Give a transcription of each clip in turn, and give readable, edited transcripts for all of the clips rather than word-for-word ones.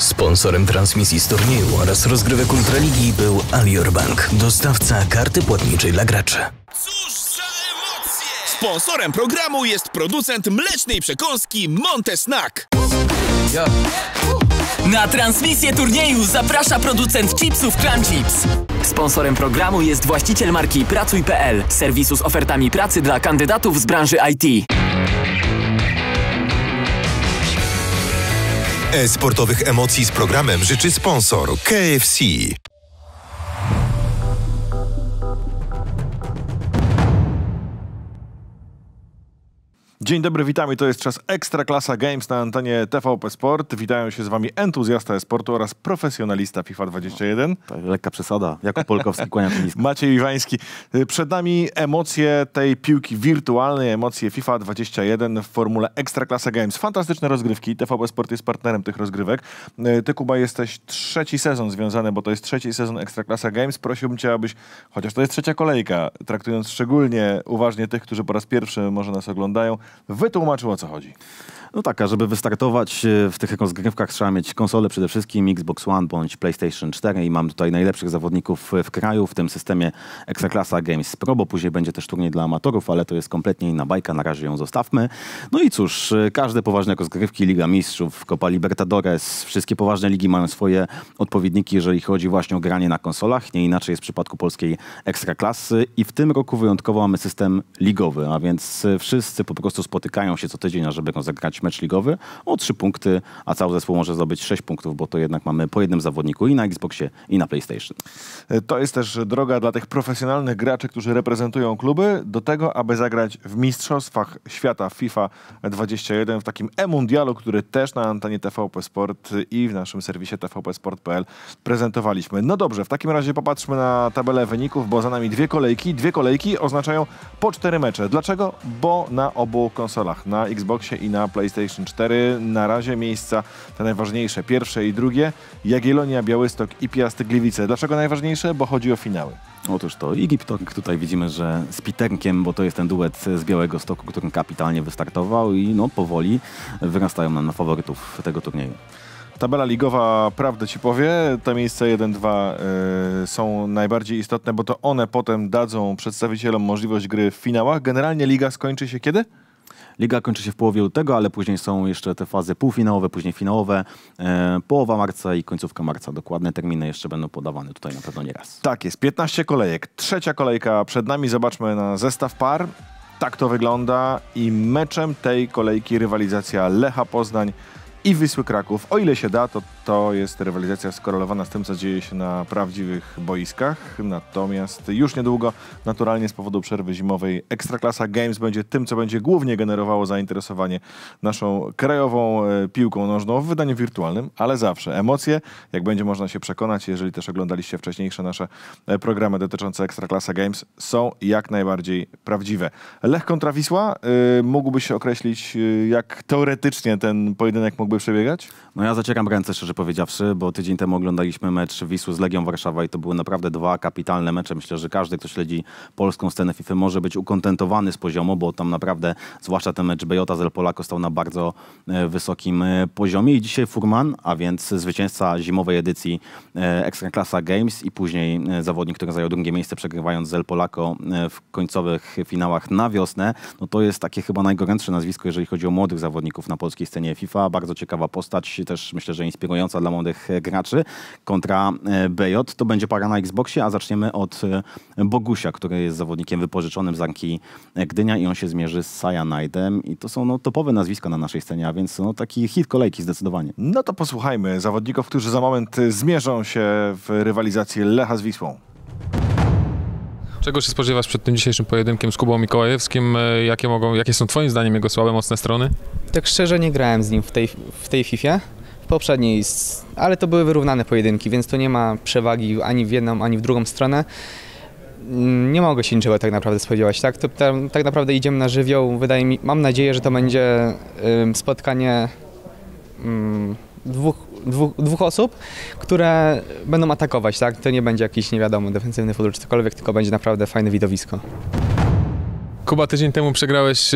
Sponsorem transmisji z turnieju oraz rozgrywek Ultraligi był Alior Bank, dostawca karty płatniczej dla graczy. Cóż za emocje! Sponsorem programu jest producent mlecznej przekąski Monte Snack. Na transmisję turnieju zaprasza producent chipsów Crunchips. Sponsorem programu jest właściciel marki Pracuj.pl, serwisu z ofertami pracy dla kandydatów z branży IT. E-sportowych emocji z programem życzy sponsor KFC. Dzień dobry, witamy. To jest czas Ekstraklasa Games na antenie TVP Sport. Witają się z wami entuzjasta e-sportu oraz profesjonalista FIFA 21. Lekka przesada. Jakub Polkowski, kłania się nisko. Maciej Iwański. Przed nami emocje tej piłki wirtualnej, emocje FIFA 21 w formule Ekstraklasa Games. Fantastyczne rozgrywki. TVP Sport jest partnerem tych rozgrywek. Ty, Kuba, jesteś trzeci sezon związany, bo to jest trzeci sezon Ekstraklasa Games. Prosiłbym cię, abyś, chociaż to jest trzecia kolejka, traktując szczególnie uważnie tych, którzy po raz pierwszy może nas oglądają, wytłumaczył, o co chodzi. No tak, a żeby wystartować w tych rozgrywkach, trzeba mieć konsolę przede wszystkim, Xbox One bądź PlayStation 4 i mam tutaj najlepszych zawodników w kraju w tym systemie Ekstraklasa Games Pro, bo później będzie też turniej dla amatorów, ale to jest kompletnie inna bajka, na razie ją zostawmy. No i cóż, każde poważne rozgrywki, Liga Mistrzów, Copa Libertadores, wszystkie poważne ligi mają swoje odpowiedniki, jeżeli chodzi właśnie o granie na konsolach, nie inaczej jest w przypadku polskiej Ekstraklasy i w tym roku wyjątkowo mamy system ligowy, a więc wszyscy po prostu spotykają się co tydzień, ażeby rozegrać mecz ligowy o 3 punkty, a cały zespół może zdobyć 6 punktów, bo to jednak mamy po jednym zawodniku i na Xboxie, i na PlayStation. To jest też droga dla tych profesjonalnych graczy, którzy reprezentują kluby, do tego, aby zagrać w Mistrzostwach Świata FIFA 21, w takim e-mundialu, który też na antenie TVP Sport i w naszym serwisie tvpsport.pl prezentowaliśmy. No dobrze, w takim razie popatrzmy na tabelę wyników, bo za nami dwie kolejki. Dwie kolejki oznaczają po 4 mecze. Dlaczego? Bo na obu konsolach, na Xboxie i na PlayStation 4. Na razie miejsca te najważniejsze, pierwsze i drugie, Jagiellonia Białystok i Piast Gliwice. Dlaczego najważniejsze? Bo chodzi o finały. Otóż to i Kiptornik tutaj widzimy, że z Piterkiem, bo to jest ten duet z Białego Stoku, który kapitalnie wystartował i no powoli wyrastają nam na faworytów tego turnieju. Tabela ligowa, prawdę ci powie, te miejsca 1-2 są najbardziej istotne, bo to one potem dadzą przedstawicielom możliwość gry w finałach. Generalnie liga skończy się kiedy? Liga kończy się w połowie lutego, ale później są jeszcze te fazy półfinałowe, później finałowe, połowa marca i końcówka marca. Dokładne terminy jeszcze będą podawane tutaj na pewno nieraz. Tak jest, 15 kolejek. Trzecia kolejka przed nami. Zobaczmy na zestaw par. Tak to wygląda i meczem tej kolejki rywalizacja Lecha Poznań i Wisły Kraków. O ile się da, to jest rywalizacja skorelowana z tym, co dzieje się na prawdziwych boiskach. Natomiast już niedługo, naturalnie z powodu przerwy zimowej, Ekstraklasa Games będzie tym, co będzie głównie generowało zainteresowanie naszą krajową piłką nożną w wydaniu wirtualnym, ale zawsze emocje, jak będzie można się przekonać, jeżeli też oglądaliście wcześniejsze nasze programy dotyczące Ekstraklasa Games, są jak najbardziej prawdziwe. Lech kontra Wisła, mógłby się określić, jak teoretycznie ten pojedynek mógłby przebiegać? No ja zacieram ręce, szczerze powiedziawszy, bo tydzień temu oglądaliśmy mecz Wisły z Legią Warszawa i to były naprawdę dwa kapitalne mecze. Myślę, że każdy, kto śledzi polską scenę FIFA, może być ukontentowany z poziomu, bo tam naprawdę, zwłaszcza ten mecz BeJota z El Polako stał na bardzo wysokim poziomie. I dzisiaj Furman, a więc zwycięzca zimowej edycji Ekstraklasa Games i później zawodnik, który zajął drugie miejsce, przegrywając z El Polako w końcowych finałach na wiosnę. No to jest takie chyba najgorętsze nazwisko, jeżeli chodzi o młodych zawodników na polskiej scenie FIFA. Bardzo ciekawa postać, też myślę, że inspirująca dla młodych graczy. Kontra BeJot to będzie para na Xboxie, a zaczniemy od Bogusia, który jest zawodnikiem wypożyczonym z Anki Gdynia i on się zmierzy z Cyanide'em i to są no, topowe nazwiska na naszej scenie, a więc no, taki hit kolejki zdecydowanie. No to posłuchajmy zawodników, którzy za moment zmierzą się w rywalizacji Lecha z Wisłą. Czego się spodziewasz przed tym dzisiejszym pojedynkiem z Kubą Mikołajewskim? Jakie są twoim zdaniem jego słabe, mocne strony? Tak szczerze nie grałem z nim w tej FIFA, w poprzedniej, ale to były wyrównane pojedynki, więc to nie ma przewagi ani w jedną, ani w drugą stronę. Nie mogę się niczego tak naprawdę spodziewać. Tak, tak naprawdę idziemy na żywioł. Wydaje mi, mam nadzieję, że to będzie spotkanie dwóch osób, które będą atakować, tak? To nie będzie jakiś, nie wiadomo, defensywny futbol czy cokolwiek, tylko będzie naprawdę fajne widowisko. Kuba, tydzień temu przegrałeś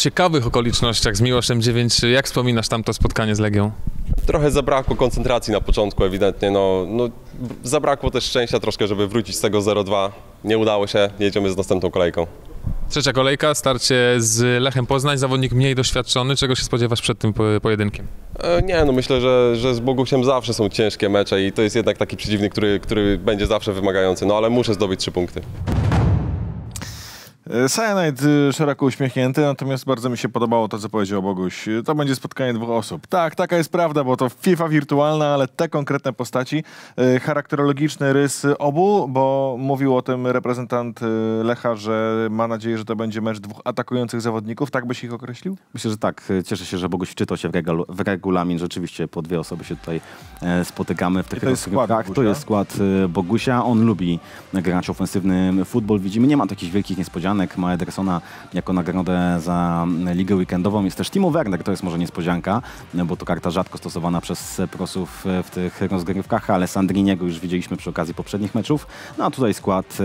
ciekawych okolicznościach z Miłoszem 9. Jak wspominasz tamto spotkanie z Legią? Trochę zabrakło koncentracji na początku ewidentnie, no zabrakło też szczęścia troszkę, żeby wrócić z tego 0-2. Nie udało się, jedziemy z następną kolejką. Trzecia kolejka, starcie z Lechem Poznań, zawodnik mniej doświadczony. Czego się spodziewasz przed tym pojedynkiem? Nie, no myślę, że z Bogusiem zawsze są ciężkie mecze i to jest jednak taki przeciwnik, który będzie zawsze wymagający, no ale muszę zdobyć 3 punkty. Cyanide szeroko uśmiechnięty, natomiast bardzo mi się podobało to, co powiedział Boguś. To będzie spotkanie dwóch osób. Tak, taka jest prawda, bo to FIFA wirtualna, ale te konkretne postaci, charakterologiczny rys obu, bo mówił o tym reprezentant Lecha, że ma nadzieję, że to będzie mecz dwóch atakujących zawodników. Tak byś ich określił? Myślę, że tak. Cieszę się, że Boguś wczytał się w regulamin. Rzeczywiście po dwie osoby się tutaj spotykamy. W tych to jest skład Bogusia. On lubi grać ofensywny futbol. Widzimy, nie ma takich wielkich niespodzianek. Ma Edersona jako nagrodę za ligę weekendową. Jest też Timo Werner, to jest może niespodzianka, bo to karta rzadko stosowana przez prosów w tych rozgrywkach, ale Sandriniego już widzieliśmy przy okazji poprzednich meczów. No a tutaj skład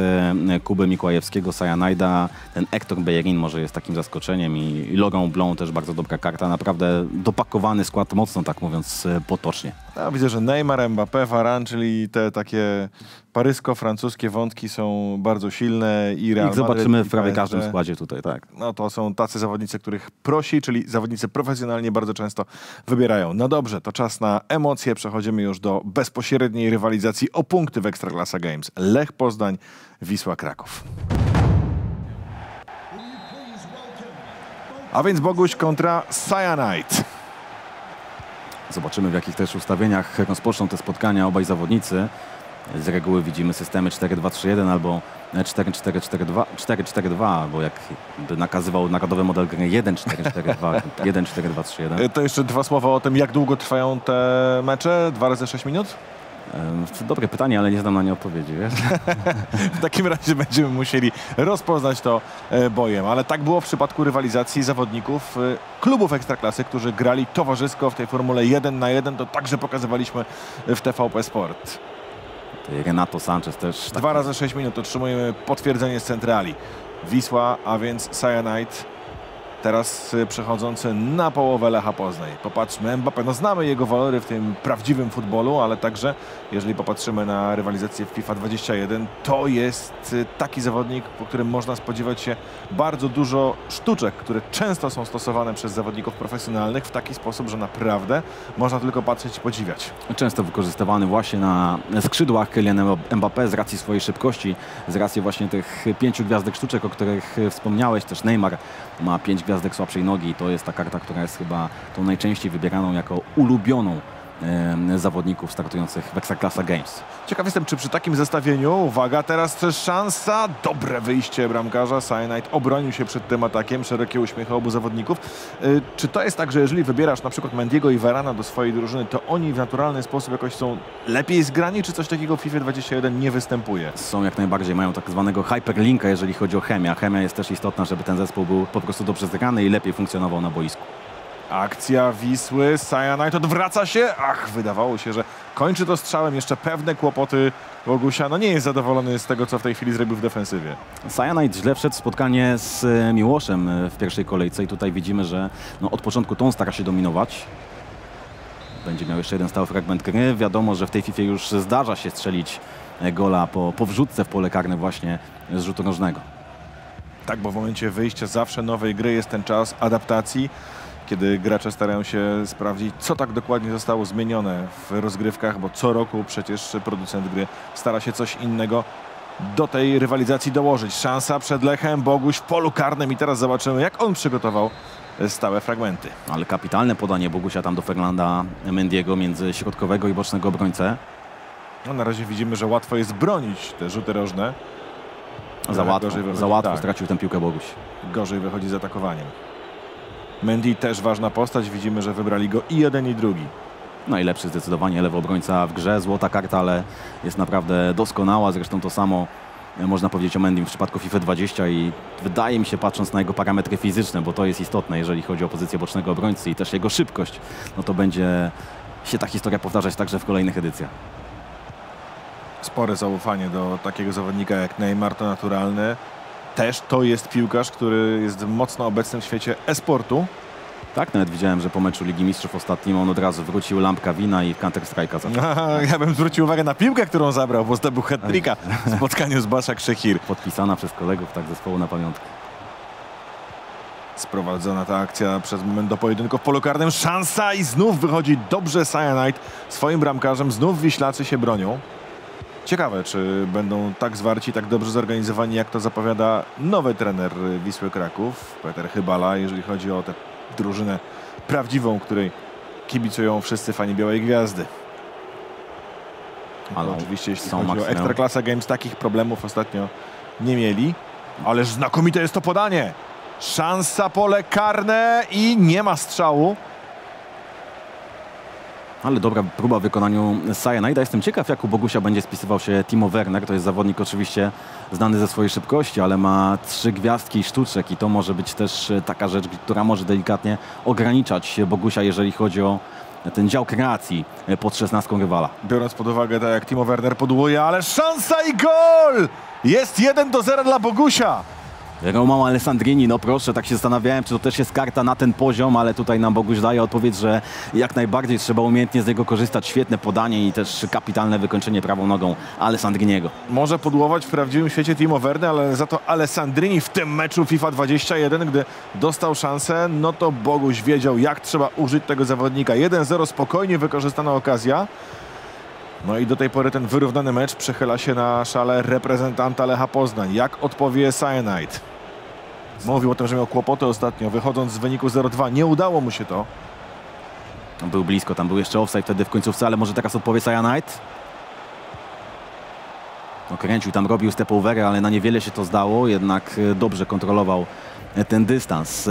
Kuby Mikołajewskiego, Cyanida, ten Hector Bellerin może jest takim zaskoczeniem i Laurent Blanc też bardzo dobra karta. Naprawdę dopakowany skład, mocno tak mówiąc potocznie. Ja widzę, że Neymar, Mbappé, Varane, czyli te takie parysko-francuskie wątki są bardzo silne i Real Madrid, zobaczymy w prawie każdym składzie tutaj, tak. No to są tacy zawodnicy, których prosi, czyli zawodnicy profesjonalnie bardzo często wybierają. No dobrze, to czas na emocje. Przechodzimy już do bezpośredniej rywalizacji o punkty w Ekstraklasa Games. Lech Poznań, Wisła Kraków. A więc Boguś kontra Cyanide. Zobaczymy, w jakich też ustawieniach rozpoczną te spotkania obaj zawodnicy. Z reguły widzimy systemy 4-2-3-1 albo 4-4-4-2, bo jak nakazywał narodowy model gry 1-4-4-2, 1-4-2-3-1. To jeszcze dwa słowa o tym, jak długo trwają te mecze? 2 razy 6 minut? Dobre pytanie, ale nie znam na nie odpowiedzi, wiesz? W takim razie będziemy musieli rozpoznać to bojem, ale tak było w przypadku rywalizacji zawodników klubów Ekstraklasy, którzy grali towarzysko w tej formule 1 na 1, to także pokazywaliśmy w TVP Sport. Renato Sanchez też. 2 razy 6 minut otrzymujemy potwierdzenie z centrali. Wisła, a więc Cyanide, teraz przechodzący na połowę Lecha Poznań. Popatrzmy, Mbappé, no znamy jego walory w tym prawdziwym futbolu, ale także jeżeli popatrzymy na rywalizację w FIFA 21, to jest taki zawodnik, po którym można spodziewać się bardzo dużo sztuczek, które często są stosowane przez zawodników profesjonalnych w taki sposób, że naprawdę można tylko patrzeć i podziwiać. Często wykorzystywany właśnie na skrzydłach Kylian Mbappé z racji swojej szybkości, z racji właśnie tych 5 gwiazdek sztuczek, o których wspomniałeś. Też Neymar ma 5 gwiazdek słabszej nogi i to jest ta karta, która jest chyba tą najczęściej wybieraną jako ulubioną zawodników startujących w Ekstraklasa Games. Ciekaw jestem, czy przy takim zestawieniu, uwaga, teraz też szansa, dobre wyjście bramkarza, Cyanide obronił się przed tym atakiem, szerokie uśmiechy obu zawodników. Czy to jest tak, że jeżeli wybierasz na przykład Mendiego i Varana do swojej drużyny, to oni w naturalny sposób jakoś są lepiej zgrani, czy coś takiego w FIFA 21 nie występuje? Są jak najbardziej, mają tak zwanego hyperlinka, jeżeli chodzi o chemię. Chemia jest też istotna, żeby ten zespół był po prostu dobrze zgrany i lepiej funkcjonował na boisku. Akcja Wisły, Cyanide odwraca się, ach, wydawało się, że kończy to strzałem, jeszcze pewne kłopoty Bogusia, no nie jest zadowolony z tego, co w tej chwili zrobił w defensywie. Cyanide źle wszedł w spotkanie z Miłoszem w pierwszej kolejce i tutaj widzimy, że no, od początku to on stara się dominować. Będzie miał jeszcze jeden stały fragment gry, wiadomo, że w tej FIFA już zdarza się strzelić gola po wrzutce w pole karne właśnie z rzutu nożnego. Tak, bo w momencie wyjścia zawsze nowej gry jest ten czas adaptacji, kiedy gracze starają się sprawdzić, co tak dokładnie zostało zmienione w rozgrywkach, bo co roku przecież producent gry stara się coś innego do tej rywalizacji dołożyć. Szansa przed Lechem, Boguś w polu karnym i teraz zobaczymy, jak on przygotował stałe fragmenty. Ale kapitalne podanie Bogusia tam do Fernanda Mendiego między środkowego i bocznego obrońcę. No, na razie widzimy, że łatwo jest bronić te rzuty rożne. Za łatwo stracił tę piłkę Boguś. Gorzej wychodzi z atakowaniem. Mendy też ważna postać, widzimy, że wybrali go i jeden, i drugi. Najlepszy zdecydowanie lewy obrońca w grze, złota karta, ale jest naprawdę doskonała. Zresztą to samo można powiedzieć o Mendim w przypadku FIFA 20 i wydaje mi się, patrząc na jego parametry fizyczne, bo to jest istotne, jeżeli chodzi o pozycję bocznego obrońcy i też jego szybkość, no to będzie się ta historia powtarzać także w kolejnych edycjach. Spore zaufanie do takiego zawodnika jak Neymar, to naturalne. też to jest piłkarz, który jest mocno obecny w świecie e-sportu. Tak, nawet widziałem, że po meczu Ligi Mistrzów ostatnim on od razu wrócił lampka wina i Counter-Strike'a zabrał. Ja bym zwrócił uwagę na piłkę, którą zabrał, bo zdobył hat-tricka w spotkaniu z Bashak Szechir. Podpisana przez kolegów tak zespołu na pamiątkę. Sprowadzona ta akcja przez moment do pojedynku w polu karnym. Szansa i znów wychodzi dobrze Cyanide swoim bramkarzem. Znów Wiślacy się bronią. Ciekawe, czy będą tak zwarci, tak dobrze zorganizowani, jak to zapowiada nowy trener Wisły Kraków, Peter Chybala, jeżeli chodzi o tę drużynę prawdziwą, której kibicują wszyscy fani Białej Gwiazdy. Ale oczywiście, jeśli chodzi o Ekstraklasa Games, takich problemów ostatnio nie mieli. Ależ znakomite jest to podanie! Szansa, pole karne i nie ma strzału. Ale dobra próba w wykonaniu Cyanide'a. Jestem ciekaw, jak u Bogusia będzie spisywał się Timo Werner. To jest zawodnik oczywiście znany ze swojej szybkości, ale ma 3 gwiazdki i sztuczek i to może być też taka rzecz, która może delikatnie ograniczać Bogusia, jeżeli chodzi o ten dział kreacji pod 16 rywala. Biorąc pod uwagę, tak jak Timo Werner podłuje, ale szansa i gol! Jest 1-0 dla Bogusia. Romao Alessandrini, no proszę, tak się zastanawiałem, czy to też jest karta na ten poziom, ale tutaj nam Boguś daje odpowiedź, że jak najbardziej trzeba umiejętnie z niego korzystać. Świetne podanie i też kapitalne wykończenie prawą nogą Alessandriniego. Może podłować w prawdziwym świecie Timo Werner, ale za to Alessandrini w tym meczu FIFA 21, gdy dostał szansę, no to Boguś wiedział, jak trzeba użyć tego zawodnika. 1-0, spokojnie wykorzystana okazja. No i do tej pory ten wyrównany mecz przechyla się na szale reprezentanta Lecha Poznań. Jak odpowie Cyanide? Mówił o tym, że miał kłopoty ostatnio, wychodząc z wyniku 0-2. Nie udało mu się to. Był blisko, tam był jeszcze offside wtedy w końcówce, ale może teraz odpowie Cyanide? No, kręcił tam, robił step over, ale na niewiele się to zdało. Jednak dobrze kontrolował ten dystans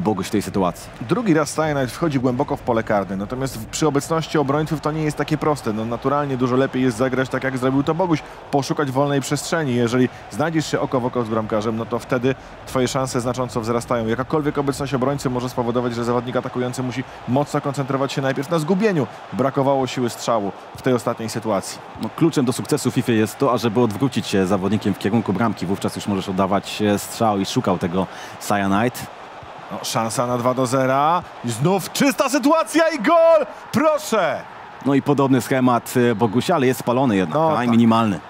Boguś w tej sytuacji. Drugi raz Cyanide wchodzi głęboko w pole karne, natomiast przy obecności obrońców to nie jest takie proste. No, naturalnie dużo lepiej jest zagrać tak, jak zrobił to Boguś, poszukać wolnej przestrzeni. Jeżeli znajdziesz się oko w oko z bramkarzem, no to wtedy twoje szanse znacząco wzrastają. Jakakolwiek obecność obrońcy może spowodować, że zawodnik atakujący musi mocno koncentrować się najpierw na zgubieniu. Brakowało siły strzału w tej ostatniej sytuacji. No, kluczem do sukcesu FIFA jest to, ażeby odwrócić się zawodnikiem w kierunku bramki. Wówczas już możesz oddawać strzał i szukał tego Cyanide. No, szansa na 2-0. Znów czysta sytuacja i gol! Proszę! No i podobny schemat Bogusia, ale jest spalony jednak, no, tak. Minimalny.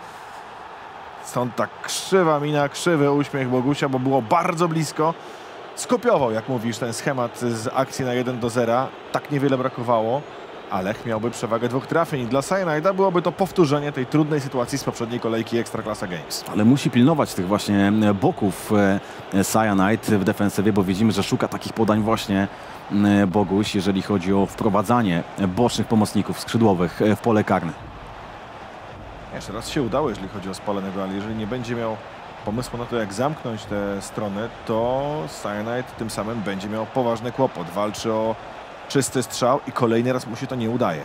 Stąd ta krzywa mina, krzywy uśmiech Bogusia, bo było bardzo blisko. Skopiował, jak mówisz, ten schemat z akcji na 1-0. Tak niewiele brakowało, a Lech miałby przewagę 2 trafień. Dla Cyanide'a byłoby to powtórzenie tej trudnej sytuacji z poprzedniej kolejki Ekstraklasa Games. Ale musi pilnować tych właśnie boków Cyanide w defensywie, bo widzimy, że szuka takich podań właśnie Boguś, jeżeli chodzi o wprowadzanie bocznych pomocników skrzydłowych w pole karne. Jeszcze raz się udało, jeżeli chodzi o spalonego, ale jeżeli nie będzie miał pomysłu na to, jak zamknąć tę stronę, to Cyanide tym samym będzie miał poważny kłopot. Walczy o czysty strzał i kolejny raz mu się to nie udaje.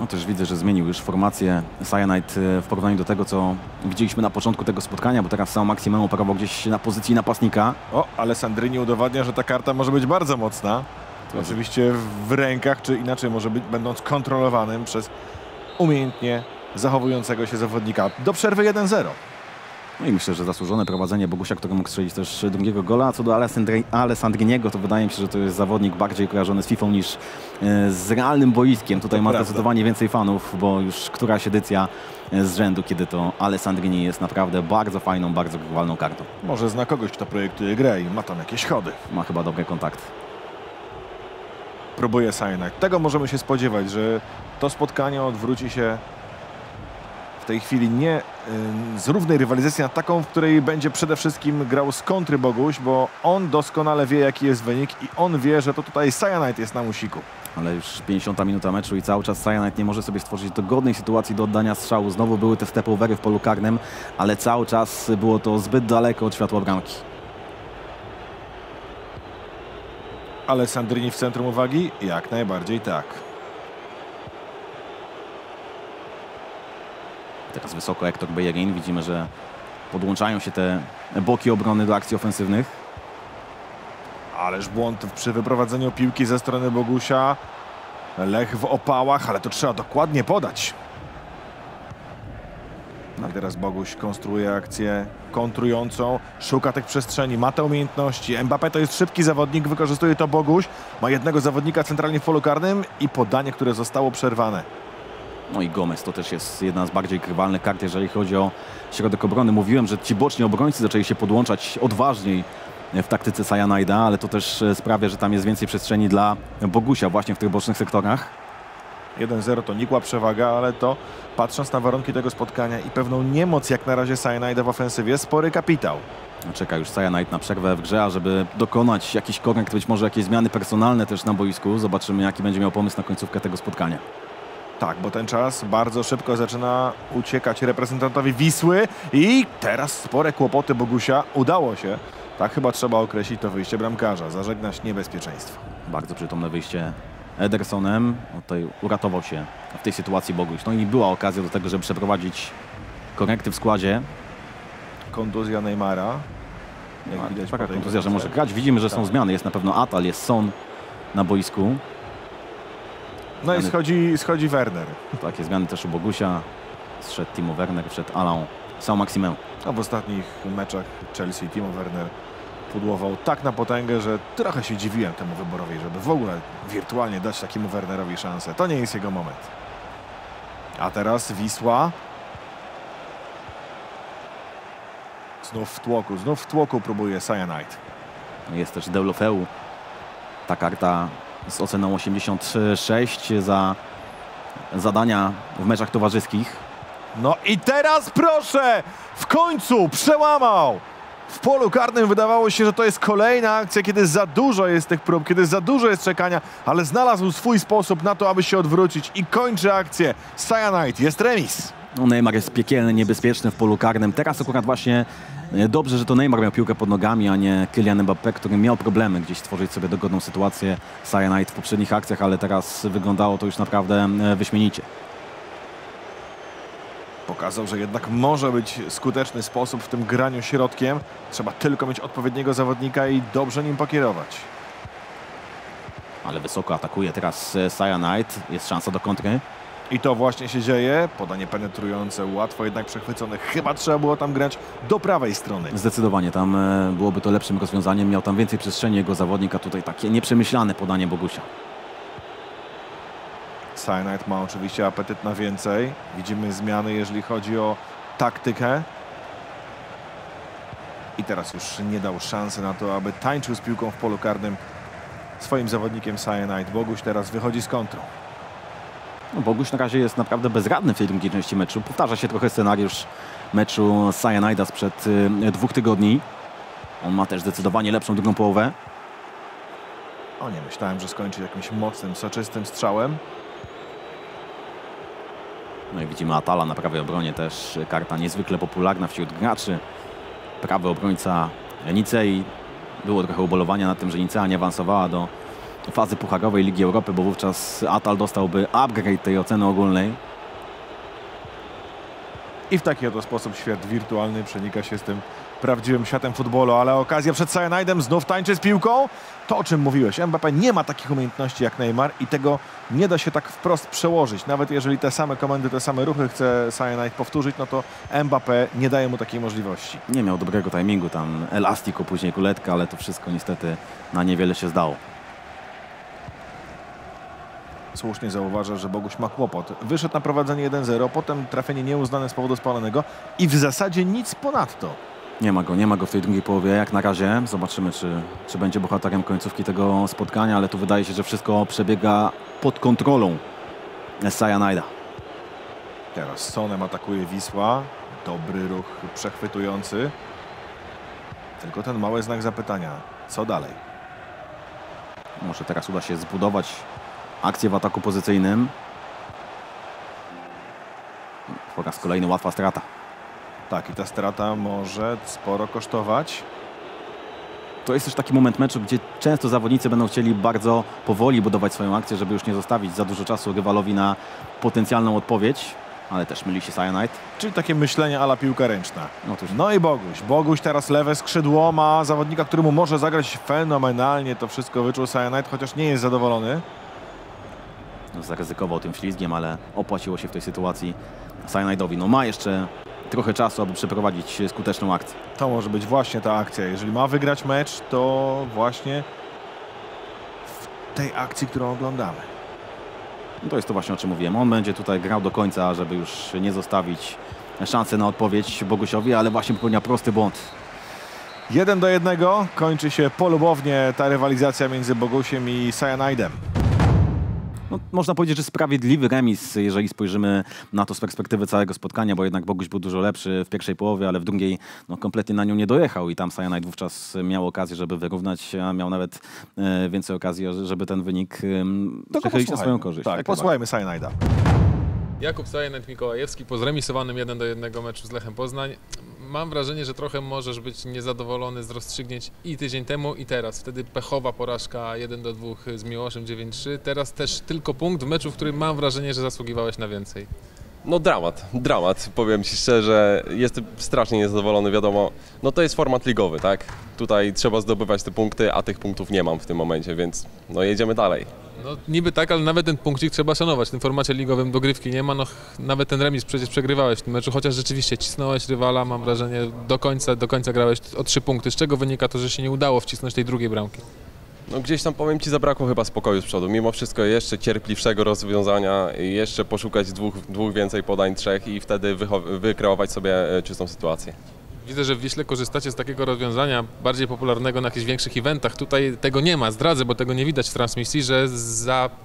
No też widzę, że zmienił już formację Cyanide w porównaniu do tego, co widzieliśmy na początku tego spotkania, bo teraz sam maksimum operował gdzieś na pozycji napastnika. O, ale Sandrini udowadnia, że ta karta może być bardzo mocna. To oczywiście w rękach, czy inaczej może być, będąc kontrolowanym przez umiejętnie zachowującego się zawodnika. Do przerwy 1-0. No i myślę, że zasłużone prowadzenie Bogusia, który mógł strzelić też 2. gola. Co do Alessandriniego, to wydaje mi się, że to jest zawodnik bardziej kojarzony z FIFA niż z realnym boiskiem. Tutaj ma zdecydowanie więcej fanów, bo już któraś edycja z rzędu, kiedy to Alessandrini jest naprawdę bardzo fajną, bardzo grywalną kartą. Może zna kogoś, kto projektuje grę i ma tam jakieś chody. Ma chyba dobry kontakt. Próbuje Cyanide. Tego możemy się spodziewać, że to spotkanie odwróci się w tej chwili nie z równej rywalizacji na taką, w której będzie przede wszystkim grał z kontry Boguś, bo on doskonale wie, jaki jest wynik i on wie, że to tutaj Cyanide jest na musiku. Ale już 50. minuta meczu i cały czas Cyanide nie może sobie stworzyć dogodnej sytuacji do oddania strzału. Znowu były te step-overy w polu karnym, ale cały czas było to zbyt daleko od światła bramki. Alessandrini w centrum uwagi? Jak najbardziej tak. Teraz wysoko Hector Bellerin. Widzimy, że podłączają się te boki obrony do akcji ofensywnych. Ależ błąd przy wyprowadzeniu piłki ze strony Bogusia. Lech w opałach, ale to trzeba dokładnie podać. A teraz Boguś konstruuje akcję kontrującą, szuka tych przestrzeni, ma te umiejętności. Mbappé to jest szybki zawodnik, wykorzystuje to Boguś. Ma jednego zawodnika centralnie w polu karnym i podanie, które zostało przerwane. No i Gomez to też jest jedna z bardziej krywalnych kart, jeżeli chodzi o środek obrony. Mówiłem, że ci boczni obrońcy zaczęli się podłączać odważniej w taktyce Cyanajda, ale to też sprawia, że tam jest więcej przestrzeni dla Bogusia właśnie w tych bocznych sektorach. 1-0 to nikła przewaga, ale to patrząc na warunki tego spotkania i pewną niemoc jak na razie Cyanide'a w ofensywie, spory kapitał. Czeka już Cyanide na przerwę w grze, ażeby dokonać jakiś korekt, być może jakieś zmiany personalne też na boisku. Zobaczymy, jaki będzie miał pomysł na końcówkę tego spotkania. Tak, bo ten czas bardzo szybko zaczyna uciekać reprezentantowi Wisły i teraz spore kłopoty Bogusia. Udało się, tak chyba trzeba określić to wyjście bramkarza, zażegnać niebezpieczeństwo. Bardzo przytomne wyjście Edersonem. Tutaj uratował się w tej sytuacji Boguś. No i była okazja do tego, żeby przeprowadzić korekty w składzie. Kontuzja Neymara. Jak widać, taka kontuzja, że może grać. Widzimy, że są zmiany. Jest na pewno Atal, jest Son na boisku. No i schodzi Werner. Takie zmiany też u Bogusia. Zszedł Timo Werner, wszedł Alain Saint-Maximin. A w ostatnich meczach Chelsea Timo Werner pudłował tak na potęgę, że trochę się dziwiłem temu wyborowi, żeby w ogóle wirtualnie dać takiemu Wernerowi szansę. To nie jest jego moment. A teraz Wisła. Znów w tłoku próbuje Cyanide. Jest też Deulofeu. Ta karta z oceną 86 za zadania w meczach towarzyskich. No i teraz proszę! W końcu przełamał! W polu karnym wydawało się, że to jest kolejna akcja, kiedy za dużo jest tych prób, kiedy za dużo jest czekania, ale znalazł swój sposób na to, aby się odwrócić i kończy akcję. Cyanide, jest remis. No, Neymar jest piekielny, niebezpieczny w polu karnym. Teraz akurat właśnie dobrze, że to Neymar miał piłkę pod nogami, a nie Kylian Mbappé, który miał problemy gdzieś stworzyć sobie dogodną sytuację. Cyanide w poprzednich akcjach, ale teraz wyglądało to już naprawdę wyśmienicie. Pokazał, że jednak może być skuteczny sposób w tym graniu środkiem. Trzeba tylko mieć odpowiedniego zawodnika i dobrze nim pokierować. Ale wysoko atakuje teraz Cyanide. Jest szansa do kontry. I to właśnie się dzieje. Podanie penetrujące, łatwo jednak przechwycone. Chyba trzeba było tam grać do prawej strony. Zdecydowanie. Tam byłoby to lepszym rozwiązaniem. Miał tam więcej przestrzeni jego zawodnika. Tutaj takie nieprzemyślane podanie Bogusia. Cyanide ma oczywiście apetyt na więcej. Widzimy zmiany, jeżeli chodzi o taktykę. I teraz już nie dał szansy na to, aby tańczył z piłką w polu karnym swoim zawodnikiem Cyanide. Boguś teraz wychodzi z kontrą. No, Boguś na razie jest naprawdę bezradny w tej drugiej części meczu. Powtarza się trochę scenariusz meczu Cyanide'a sprzed 2 tygodni. On ma też zdecydowanie lepszą drugą połowę. O nie, myślałem, że skończy jakimś mocnym, soczystym strzałem. No i widzimy Atala na prawej obronie, też karta niezwykle popularna wśród graczy. Prawy obrońca Nicei. Było trochę ubolowania nad tym, że Nicea nie awansowała do fazy pucharowej Ligi Europy, bo wówczas Atal dostałby upgrade tej oceny ogólnej. I w taki oto sposób świat wirtualny przenika się z tym prawdziwym światem futbolu, ale okazja przed Cyanide'em, znów tańczy z piłką. To, o czym mówiłeś, Mbappé nie ma takich umiejętności jak Neymar i tego nie da się tak wprost przełożyć. Nawet jeżeli te same komendy, te same ruchy chce Cyanide powtórzyć, no to Mbappé nie daje mu takiej możliwości. Nie miał dobrego timingu, tam elastiku, później kuletka, ale to wszystko niestety na niewiele się zdało. Słusznie zauważa, że Boguś ma kłopot. Wyszedł na prowadzenie 1-0, potem trafienie nieuznane z powodu spalonego i w zasadzie nic ponadto. Nie ma go w tej drugiej połowie jak na razie. Zobaczymy, czy będzie bohaterem końcówki tego spotkania, ale tu wydaje się, że wszystko przebiega pod kontrolą Cyanide'a. Teraz Sonem atakuje Wisła. Dobry ruch przechwytujący. Tylko ten mały znak zapytania. Co dalej? Może teraz uda się zbudować akcję w ataku pozycyjnym. Po raz kolejny łatwa strata. Tak, i ta strata może sporo kosztować. To jest też taki moment meczu, gdzie często zawodnicy będą chcieli bardzo powoli budować swoją akcję, żeby już nie zostawić za dużo czasu rywalowi na potencjalną odpowiedź. Ale też myli się Cyanide. Czyli takie myślenie a la piłka ręczna. No i Boguś. Boguś teraz lewe skrzydło, ma zawodnika, któremu może zagrać fenomenalnie. To wszystko wyczuł Cyanide, chociaż nie jest zadowolony. Zaryzykował tym ślizgiem, ale opłaciło się w tej sytuacji Cyanide'owi. No ma jeszcze trochę czasu, aby przeprowadzić skuteczną akcję. To może być właśnie ta akcja. Jeżeli ma wygrać mecz, to właśnie w tej akcji, którą oglądamy. No to jest to właśnie, o czym mówiłem. On będzie tutaj grał do końca, żeby już nie zostawić szansy na odpowiedź Bogusiowi, ale właśnie popełnia prosty błąd. 1-1 kończy się polubownie ta rywalizacja między Bogusiem i Cyanide'em. No, można powiedzieć, że sprawiedliwy remis, jeżeli spojrzymy na to z perspektywy całego spotkania, bo jednak Boguś był dużo lepszy w pierwszej połowie, ale w drugiej no, kompletnie na nią nie dojechał i tam Cyanide wówczas miał okazję, żeby wyrównać, a miał nawet więcej okazji, żeby ten wynik przechylić na swoją korzyść. Tak, posłuchajmy Cyanide'a. Jakub Sajenajd, Mikołajewski po zremisowanym 1-1 meczu z Lechem Poznań. Mam wrażenie, że trochę możesz być niezadowolony z rozstrzygnięć i tydzień temu, i teraz. Wtedy pechowa porażka 1-2 z Miłoszem 9-3. Teraz też tylko punkt w meczu, w którym mam wrażenie, że zasługiwałeś na więcej. No dramat. Powiem Ci szczerze, jestem strasznie niezadowolony, wiadomo. No to jest format ligowy, tak? Tutaj trzeba zdobywać te punkty, a tych punktów nie mam w tym momencie, więc no jedziemy dalej. No niby tak, ale nawet ten punkcik trzeba szanować. W tym formacie ligowym dogrywki nie ma, no nawet ten remis przecież przegrywałeś w tym meczu, chociaż rzeczywiście cisnąłeś rywala, mam wrażenie, do końca grałeś o 3 punkty. Z czego wynika to, że się nie udało wcisnąć tej drugiej bramki? No gdzieś tam, powiem Ci, zabrakło chyba spokoju z przodu. Mimo wszystko jeszcze cierpliwszego rozwiązania, jeszcze poszukać dwóch więcej podań, 3 i wtedy wykreować sobie czystą sytuację. Widzę, że w Wiśle korzystacie z takiego rozwiązania bardziej popularnego na jakichś większych eventach. Tutaj tego nie ma, zdradzę, bo tego nie widać w transmisji, że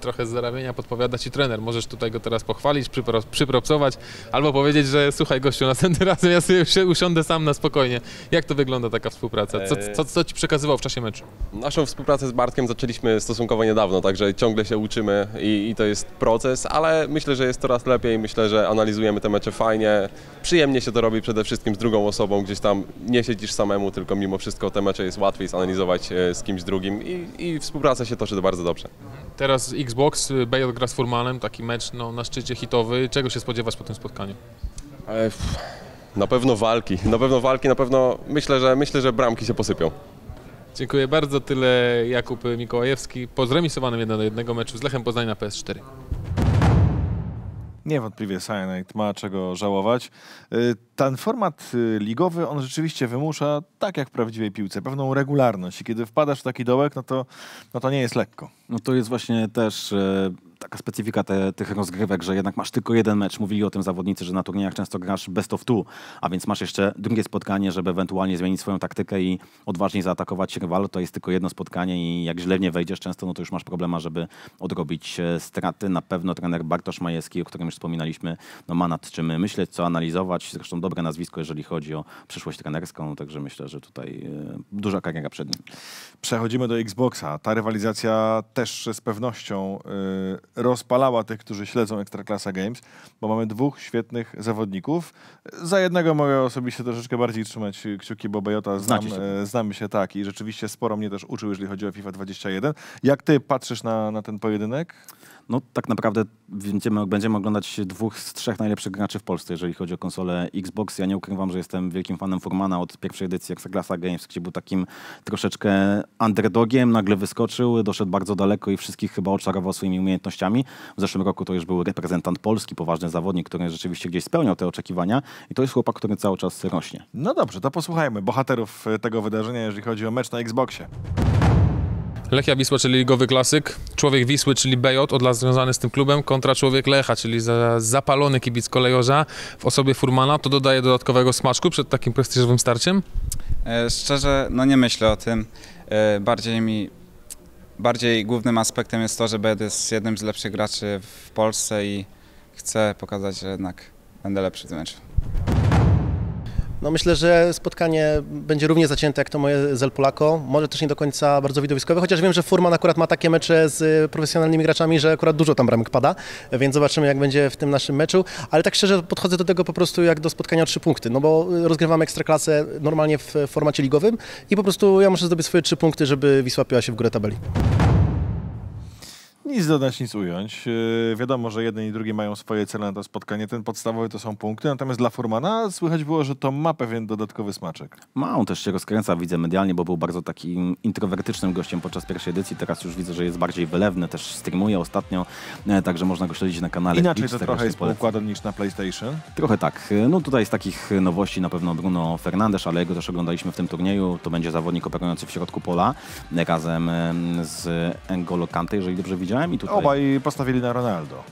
trochę z ramienia podpowiada Ci trener. Możesz tutaj go teraz pochwalić, przypropsować albo powiedzieć, że słuchaj gościu, następnym razem ja sobie usiądę sam na spokojnie. Jak to wygląda taka współpraca? Co Ci przekazywał w czasie meczu? Naszą współpracę z Bartkiem zaczęliśmy stosunkowo niedawno, także ciągle się uczymy i to jest proces, ale myślę, że jest coraz lepiej. Myślę, że analizujemy te mecze fajnie. Przyjemnie się to robi przede wszystkim z drugą osobą, gdzieś tam nie siedzisz samemu, tylko mimo wszystko te mecze jest łatwiej zanalizować z kimś drugim i współpraca się toczy bardzo dobrze. Teraz Xbox, BeJot gra z Furmanem, taki mecz no, na szczycie hitowy. Czego się spodziewasz po tym spotkaniu? Na pewno walki, na pewno myślę, że bramki się posypią. Dziękuję bardzo, tyle Jakub Mikołajewski po zremisowanym 1-1 meczu z Lechem Poznań na PS4. Niewątpliwie Cyanide ma czego żałować. Ten format ligowy, on rzeczywiście wymusza, tak jak w prawdziwej piłce, pewną regularność i kiedy wpadasz w taki dołek, no to nie jest lekko. No to jest właśnie też taka specyfika tych rozgrywek, że jednak masz tylko jeden mecz. Mówili o tym zawodnicy, że na turniejach często grasz best of two, a więc masz jeszcze drugie spotkanie, żeby ewentualnie zmienić swoją taktykę i odważniej zaatakować rywala. To jest tylko jedno spotkanie i jak źle w nie wejdziesz często, no to już masz problema, żeby odrobić straty. Na pewno trener Bartosz Majewski, o którym już wspominaliśmy, no ma nad czym myśleć, co analizować. Zresztą dobre nazwisko, jeżeli chodzi o przyszłość trenerską, także myślę, że tutaj duża kariera przed nim. Przechodzimy do Xboxa. Ta rywalizacja też z pewnością rozpalała tych, którzy śledzą Ekstraklasa Games, bo mamy 2 świetnych zawodników. Za jednego mogę osobiście troszeczkę bardziej trzymać kciuki, bo BeJota znamy się tak i rzeczywiście sporo mnie też uczył, jeżeli chodzi o FIFA 21. Jak ty patrzysz na ten pojedynek? No tak naprawdę będziemy oglądać 2 z 3 najlepszych graczy w Polsce, jeżeli chodzi o konsolę Xbox. Ja nie ukrywam, że jestem wielkim fanem Furmana od pierwszej edycji Ekstraklasa Games, gdzie był takim troszeczkę underdogiem, nagle wyskoczył, doszedł bardzo daleko i wszystkich chyba oczarował swoimi umiejętnościami. W zeszłym roku to już był reprezentant Polski, poważny zawodnik, który rzeczywiście gdzieś spełniał te oczekiwania i to jest chłopak, który cały czas rośnie. No dobrze, to posłuchajmy bohaterów tego wydarzenia, jeżeli chodzi o mecz na Xboxie. Lechia Wisła, czyli ligowy klasyk, człowiek Wisły, czyli BeJot, od lat związany z tym klubem, kontra człowiek Lecha, czyli zapalony kibic kolejorza w osobie Furmana. To dodaje dodatkowego smaczku przed takim prestiżowym starciem? Szczerze, no nie myślę o tym. Bardziej głównym aspektem jest to, że BeJot jest jednym z lepszych graczy w Polsce i chcę pokazać, że jednak będę lepszy w tym meczu. No myślę, że spotkanie będzie równie zacięte jak to moje z El Polako, może też nie do końca bardzo widowiskowe, chociaż wiem, że Furman akurat ma takie mecze z profesjonalnymi graczami, że akurat dużo tam bramek pada, więc zobaczymy jak będzie w tym naszym meczu, ale tak szczerze podchodzę do tego po prostu jak do spotkania o 3 punkty, no bo rozgrywamy Ekstraklasę normalnie w formacie ligowym i po prostu ja muszę zdobyć swoje 3 punkty, żeby Wisła piła się w górę tabeli. Nic dodać, nic ująć. Wiadomo, że jedni i drugi mają swoje cele na to spotkanie. Ten podstawowy to są punkty, natomiast dla Furmana słychać było, że to ma pewien dodatkowy smaczek. Ma, on też się rozkręca, widzę, medialnie, bo był bardzo takim introwertycznym gościem podczas pierwszej edycji. Teraz już widzę, że jest bardziej wylewny, też streamuje ostatnio, także można go śledzić na kanale. Inaczej Twitch, to trochę jest układem niż na PlayStation? Trochę tak. No tutaj z takich nowości na pewno Bruno Fernandes, ale jego też oglądaliśmy w tym turnieju. To będzie zawodnik operujący w środku pola razem z N'Golo Kanté, jeżeli dobrze widziałem. I tutaj... Obaj postawili na Ronaldo.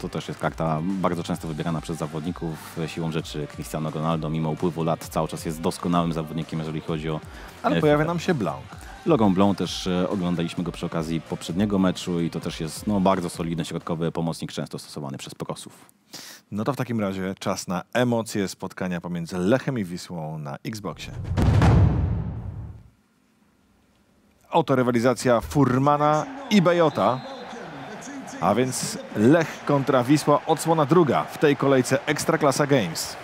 To też jest karta bardzo często wybierana przez zawodników. Siłą rzeczy Cristiano Ronaldo, mimo upływu lat, cały czas jest doskonałym zawodnikiem, jeżeli chodzi o... Ale pojawia nam się Blanc. Laurent Blanc też oglądaliśmy go przy okazji poprzedniego meczu i to też jest no, bardzo solidny środkowy pomocnik, często stosowany przez Prosów. No to w takim razie czas na emocje spotkania pomiędzy Lechem i Wisłą na Xboxie. Oto rywalizacja Furmana i BeJota. A więc Lech kontra Wisła, odsłona druga w tej kolejce Ekstraklasa Games.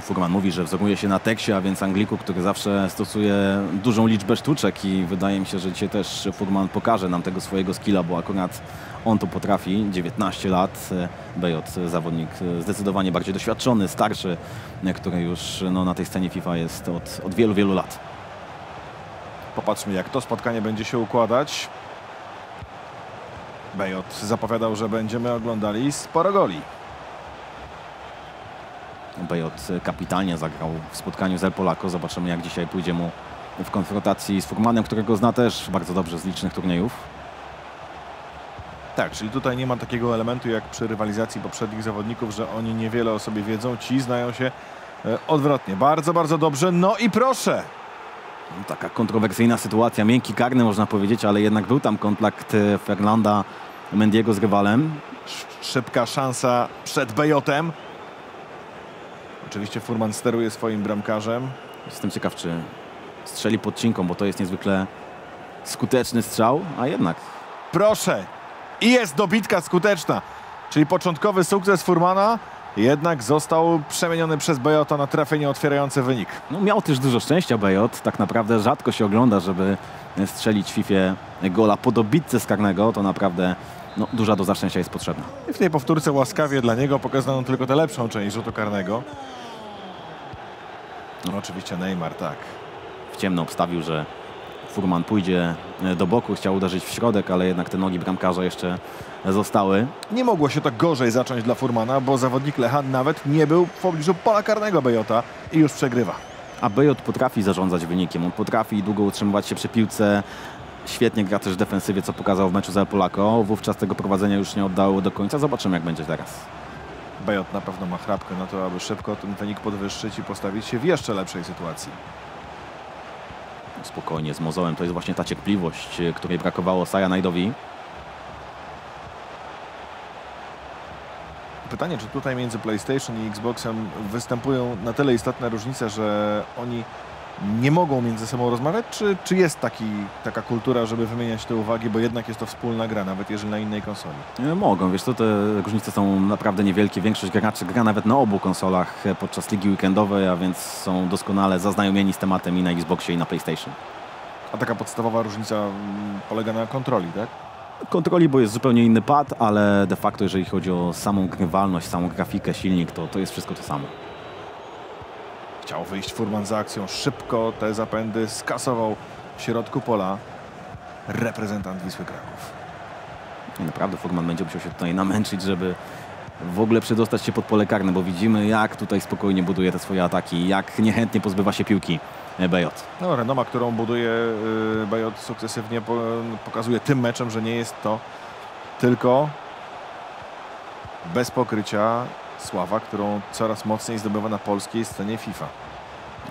Furman mówi, że wzoruje się na teksie, a więc Angliku, który zawsze stosuje dużą liczbę sztuczek i wydaje mi się, że dzisiaj też Furman pokaże nam tego swojego skilla, bo akurat on to potrafi. 19 lat, BeJot zawodnik zdecydowanie bardziej doświadczony, starszy, który już no, na tej scenie FIFA jest od wielu, wielu lat. Popatrzmy, jak to spotkanie będzie się układać. BeJot zapowiadał, że będziemy oglądali sporo goli. BeJot kapitalnie zagrał w spotkaniu z El Polako. Zobaczymy, jak dzisiaj pójdzie mu w konfrontacji z Furmanem, którego zna też bardzo dobrze z licznych turniejów. Tak, czyli tutaj nie ma takiego elementu jak przy rywalizacji poprzednich zawodników, że oni niewiele o sobie wiedzą. Ci znają się odwrotnie. Bardzo, bardzo dobrze. No i proszę! No, taka kontrowersyjna sytuacja, miękki karny można powiedzieć, ale jednak był tam kontakt Fernanda Mendiego z rywalem. Szybka szansa przed BeJotem. Oczywiście Furman steruje swoim bramkarzem. Jestem ciekaw, czy strzeli podcinką, bo to jest niezwykle skuteczny strzał, a jednak... Proszę! I jest dobitka skuteczna, czyli początkowy sukces Furmana. Jednak został przemieniony przez BeJota na trafienie otwierające wynik. No, miał też dużo szczęścia BeJot. Tak naprawdę rzadko się ogląda, żeby strzelić w FIFA gola po dobitce z karnego. To naprawdę no, duża doza szczęścia jest potrzebna. I w tej powtórce łaskawie dla niego pokazano tylko tę lepszą część rzutu karnego. No, oczywiście Neymar, tak. W ciemno obstawił, że Furman pójdzie do boku, chciał uderzyć w środek, ale jednak te nogi bramkarza jeszcze zostały. Nie mogło się to gorzej zacząć dla Furmana, bo zawodnik Lecha nawet nie był w pobliżu pola karnego BeJota i już przegrywa. A BeJot potrafi zarządzać wynikiem, on potrafi długo utrzymywać się przy piłce, świetnie gra też w defensywie, co pokazał w meczu z El Polako. Wówczas tego prowadzenia już nie oddało do końca, zobaczymy, jak będzie teraz. BeJot na pewno ma chrapkę na to, aby szybko ten wynik podwyższyć i postawić się w jeszcze lepszej sytuacji. Spokojnie, z mozołem. To jest właśnie ta cierpliwość, której brakowało Cyanajdowi. Pytanie, czy tutaj między PlayStation i Xboxem występują na tyle istotne różnice, że oni nie mogą między sobą rozmawiać? Czy jest taka kultura, żeby wymieniać te uwagi, bo jednak jest to wspólna gra, nawet jeżeli na innej konsoli? Nie mogą, wiesz co, te różnice są naprawdę niewielkie. Większość graczy gra nawet na obu konsolach podczas ligi weekendowej, a więc są doskonale zaznajomieni z tematem i na Xboxie, i na PlayStation. A taka podstawowa różnica polega na kontroli, tak? Kontroli, bo jest zupełnie inny pad, ale de facto, jeżeli chodzi o samą grywalność, samą grafikę, silnik, to jest wszystko to samo. Chciał wyjść Furman za akcją, szybko te zapędy skasował w środku pola reprezentant Wisły Kraków. I naprawdę Furman będzie musiał się tutaj namęczyć, żeby w ogóle przedostać się pod pole karne, bo widzimy, jak tutaj spokojnie buduje te swoje ataki, jak niechętnie pozbywa się piłki BeJot. No, renoma, którą buduje BeJot sukcesywnie, pokazuje tym meczem, że nie jest to tylko bez pokrycia sława, którą coraz mocniej zdobywa na polskiej scenie FIFA.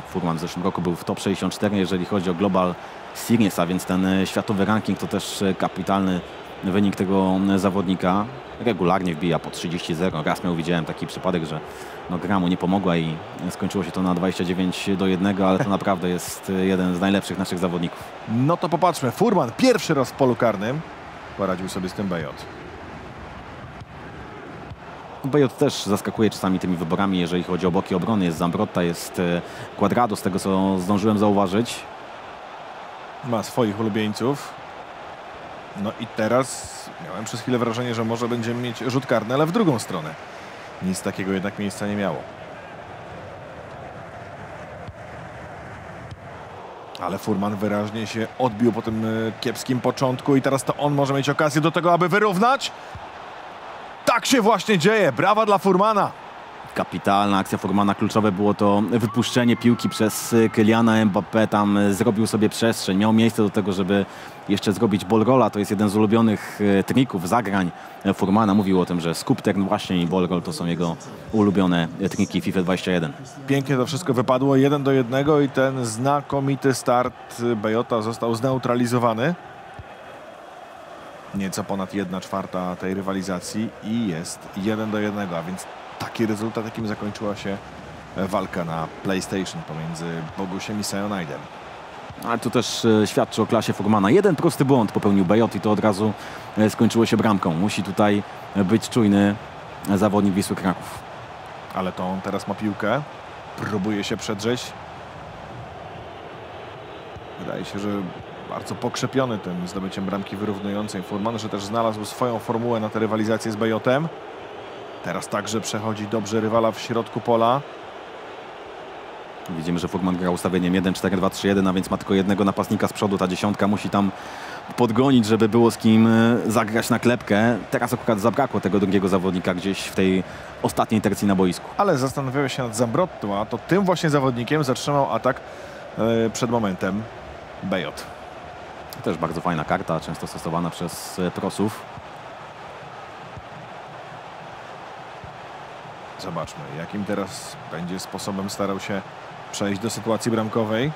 Furman w zeszłym roku był w top 64, jeżeli chodzi o Global Series, a więc ten światowy ranking to też kapitalny wynik tego zawodnika. Regularnie wbija po 30-0. Raz widziałem taki przypadek, że no, gra mu nie pomogła i skończyło się to na 29-1, ale to naprawdę jest jeden z najlepszych naszych zawodników. No to popatrzmy. Furman pierwszy raz w polu karnym. Poradził sobie z tym BeJot. BeJot też zaskakuje czasami tymi wyborami, jeżeli chodzi o boki obrony. Jest Zambrotta, jest Quadrado, z tego co zdążyłem zauważyć. Ma swoich ulubieńców. No i teraz miałem przez chwilę wrażenie, że może będziemy mieć rzut karny, ale w drugą stronę. Nic takiego jednak miejsca nie miało. Ale Furman wyraźnie się odbił po tym kiepskim początku i teraz to on może mieć okazję do tego, aby wyrównać. Tak się właśnie dzieje. Brawa dla Furmana. Kapitalna akcja Furmana. Kluczowe było to wypuszczenie piłki przez Kyliana Mbappé. Tam zrobił sobie przestrzeń. Miał miejsce do tego, żeby jeszcze zrobić ballrola. To jest jeden z ulubionych trików, zagrań Furmana. Mówił o tym, że skuptek właśnie i ballroll to są jego ulubione triki FIFA 21. Pięknie to wszystko wypadło. 1-1 i ten znakomity start BeJota został zneutralizowany. Nieco ponad 1/4 tej rywalizacji i jest 1-1, a więc taki rezultat, jakim zakończyła się walka na PlayStation pomiędzy Bogusiem i Cyanide'em. Ale to też świadczy o klasie Furmana. Jeden prosty błąd popełnił BeJot i to od razu skończyło się bramką. Musi tutaj być czujny zawodnik Wisły Kraków. Ale to on teraz ma piłkę. Próbuje się przedrzeć. Wydaje się, że bardzo pokrzepiony tym zdobyciem bramki wyrównującej Furman, że też znalazł swoją formułę na tę rywalizację z BeJotem. Teraz także przechodzi dobrze rywala w środku pola. Widzimy, że Furman gra ustawieniem 1-4-2-3-1, a więc ma tylko jednego napastnika z przodu. Ta dziesiątka musi tam podgonić, żeby było z kim zagrać na klepkę. Teraz akurat zabrakło tego drugiego zawodnika gdzieś w tej ostatniej tercji na boisku. Ale zastanawiałem się nad Zambrotto, a to tym właśnie zawodnikiem zatrzymał atak przed momentem BeJot. Też bardzo fajna karta, często stosowana przez prosów. Zobaczmy, jakim teraz będzie sposobem starał się przejść do sytuacji bramkowej.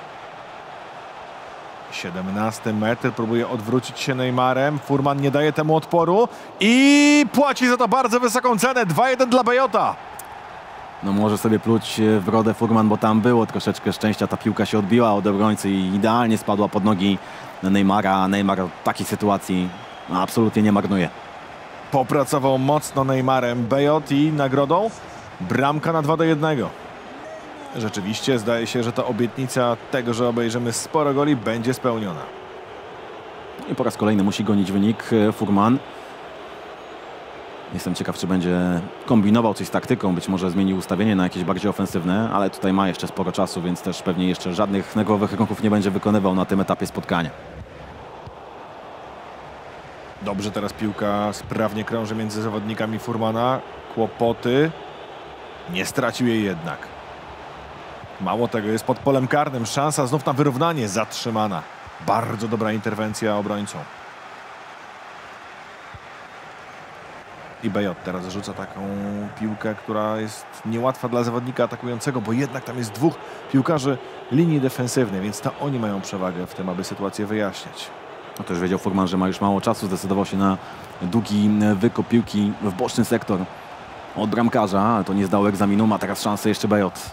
17 metr, próbuje odwrócić się Neymarem. Furman nie daje temu odporu i płaci za to bardzo wysoką cenę. 2-1 dla BeJota. No może sobie pluć w brodę Furman, bo tam było troszeczkę szczęścia. Ta piłka się odbiła od obrońcy i idealnie spadła pod nogi Neymara. Neymar w takiej sytuacji absolutnie nie marnuje. Popracował mocno Neymarem BeJot i nagrodą bramka na 2-1. Rzeczywiście zdaje się, że ta obietnica tego, że obejrzymy sporo goli, będzie spełniona. I po raz kolejny musi gonić wynik Furman. Jestem ciekaw, czy będzie kombinował coś z taktyką, być może zmienił ustawienie na jakieś bardziej ofensywne, ale tutaj ma jeszcze sporo czasu, więc też pewnie jeszcze żadnych nerwowych ruchów nie będzie wykonywał na tym etapie spotkania. Dobrze teraz piłka sprawnie krąży między zawodnikami Furmana. Kłopoty. Nie stracił jej jednak. Mało tego, jest pod polem karnym. Szansa znów na wyrównanie. Zatrzymana. Bardzo dobra interwencja obrońcą. I BeJot teraz rzuca taką piłkę, która jest niełatwa dla zawodnika atakującego, bo jednak tam jest dwóch piłkarzy linii defensywnej, więc to oni mają przewagę w tym, aby sytuację wyjaśniać. No też wiedział Furman, że ma już mało czasu, zdecydował się na długi wykop piłki w boczny sektor od bramkarza. To nie zdało egzaminu, ma teraz szansę jeszcze BeJot.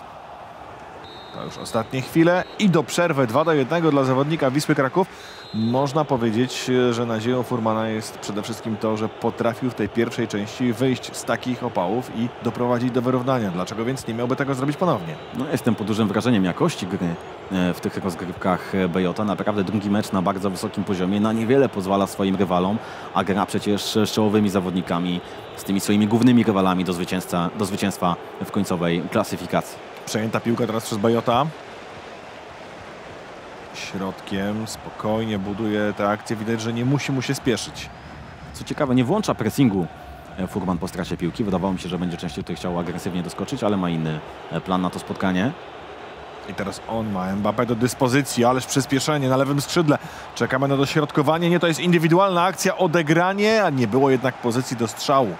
To już ostatnie chwile i do przerwy 2-1 dla zawodnika Wisły Kraków. Można powiedzieć, że nadzieją Furmana jest przede wszystkim to, że potrafił w tej pierwszej części wyjść z takich opałów i doprowadzić do wyrównania. Dlaczego więc nie miałby tego zrobić ponownie? No, jestem pod dużym wrażeniem jakości gry w tych rozgrywkach BeJota. Naprawdę drugi mecz na bardzo wysokim poziomie. Na niewiele pozwala swoim rywalom, a gra przecież z czołowymi zawodnikami, z tymi swoimi głównymi rywalami do zwycięstwa w końcowej klasyfikacji. Przejęta piłka teraz przez BeJota. Środkiem spokojnie buduje tę akcję. Widać, że nie musi mu się spieszyć. Co ciekawe, nie włącza pressingu Furman po stracie piłki. Wydawało mi się, że będzie częściej tutaj chciał agresywnie doskoczyć, ale ma inny plan na to spotkanie. I teraz on ma Mbappé do dyspozycji, ależ przyspieszenie na lewym skrzydle. Czekamy na dośrodkowanie. Nie, to jest indywidualna akcja, odegranie, a nie było jednak pozycji do strzału.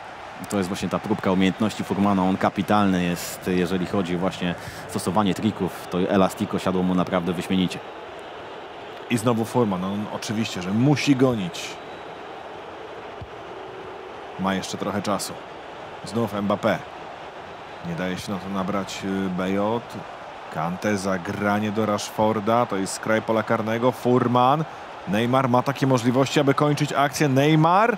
To jest właśnie ta próbka umiejętności Furmana. On kapitalny jest, jeżeli chodzi właśnie o stosowanie trików. To elastiko siadło mu naprawdę wyśmienicie. I znowu Furman. On oczywiście, że musi gonić. Ma jeszcze trochę czasu. Znów Mbappé. Nie daje się na to nabrać BeJot. Kante, zagranie do Rashforda. To jest skraj pola karnego. Furman. Neymar ma takie możliwości, aby kończyć akcję. Neymar.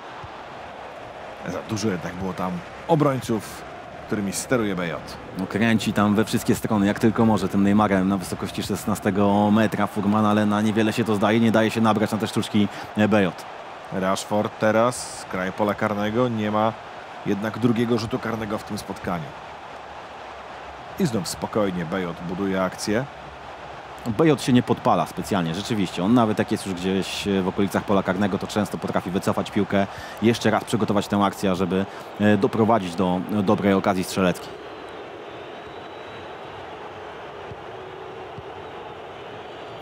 Za dużo jednak było tam obrońców, którymi steruje BeJot. No, kręci tam we wszystkie strony, jak tylko może, tym Neymarem na wysokości 16 metra Furman, ale na niewiele się to zdaje, nie daje się nabrać na te sztuczki BeJot. Rashford teraz z kraju pola karnego. Nie ma jednak drugiego rzutu karnego w tym spotkaniu. I znów spokojnie BeJot buduje akcję. BeJot się nie podpala specjalnie, rzeczywiście. On nawet jak jest już gdzieś w okolicach pola karnego, to często potrafi wycofać piłkę, jeszcze raz przygotować tę akcję, żeby doprowadzić do dobrej okazji strzeleckiej.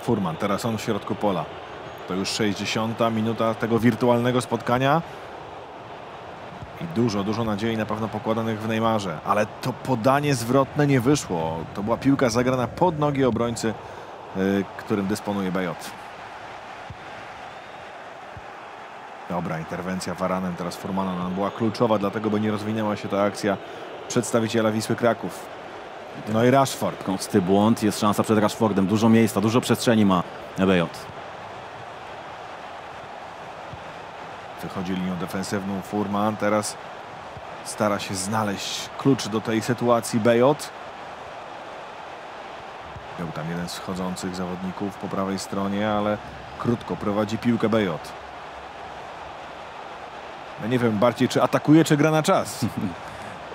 Furman, teraz on w środku pola. To już 60. minuta tego wirtualnego spotkania. I dużo nadziei na pewno pokładanych w Neymarze. Ale to podanie zwrotne nie wyszło. To była piłka zagrana pod nogi obrońcy, którym dysponuje BeJot. Dobra, interwencja Varanem teraz Furmana. Ona była kluczowa, dlatego by nie rozwinęła się ta akcja przedstawiciela Wisły Kraków. No i Rashford. Kąsty błąd, jest szansa przed Rashfordem. Dużo miejsca, dużo przestrzeni ma BeJot. Wychodzi linią defensywną Furman. Teraz stara się znaleźć klucz do tej sytuacji BeJot. Był tam jeden z chodzących zawodników po prawej stronie, ale krótko prowadzi piłkę BeJot. Ja nie wiem bardziej, czy atakuje, czy gra na czas.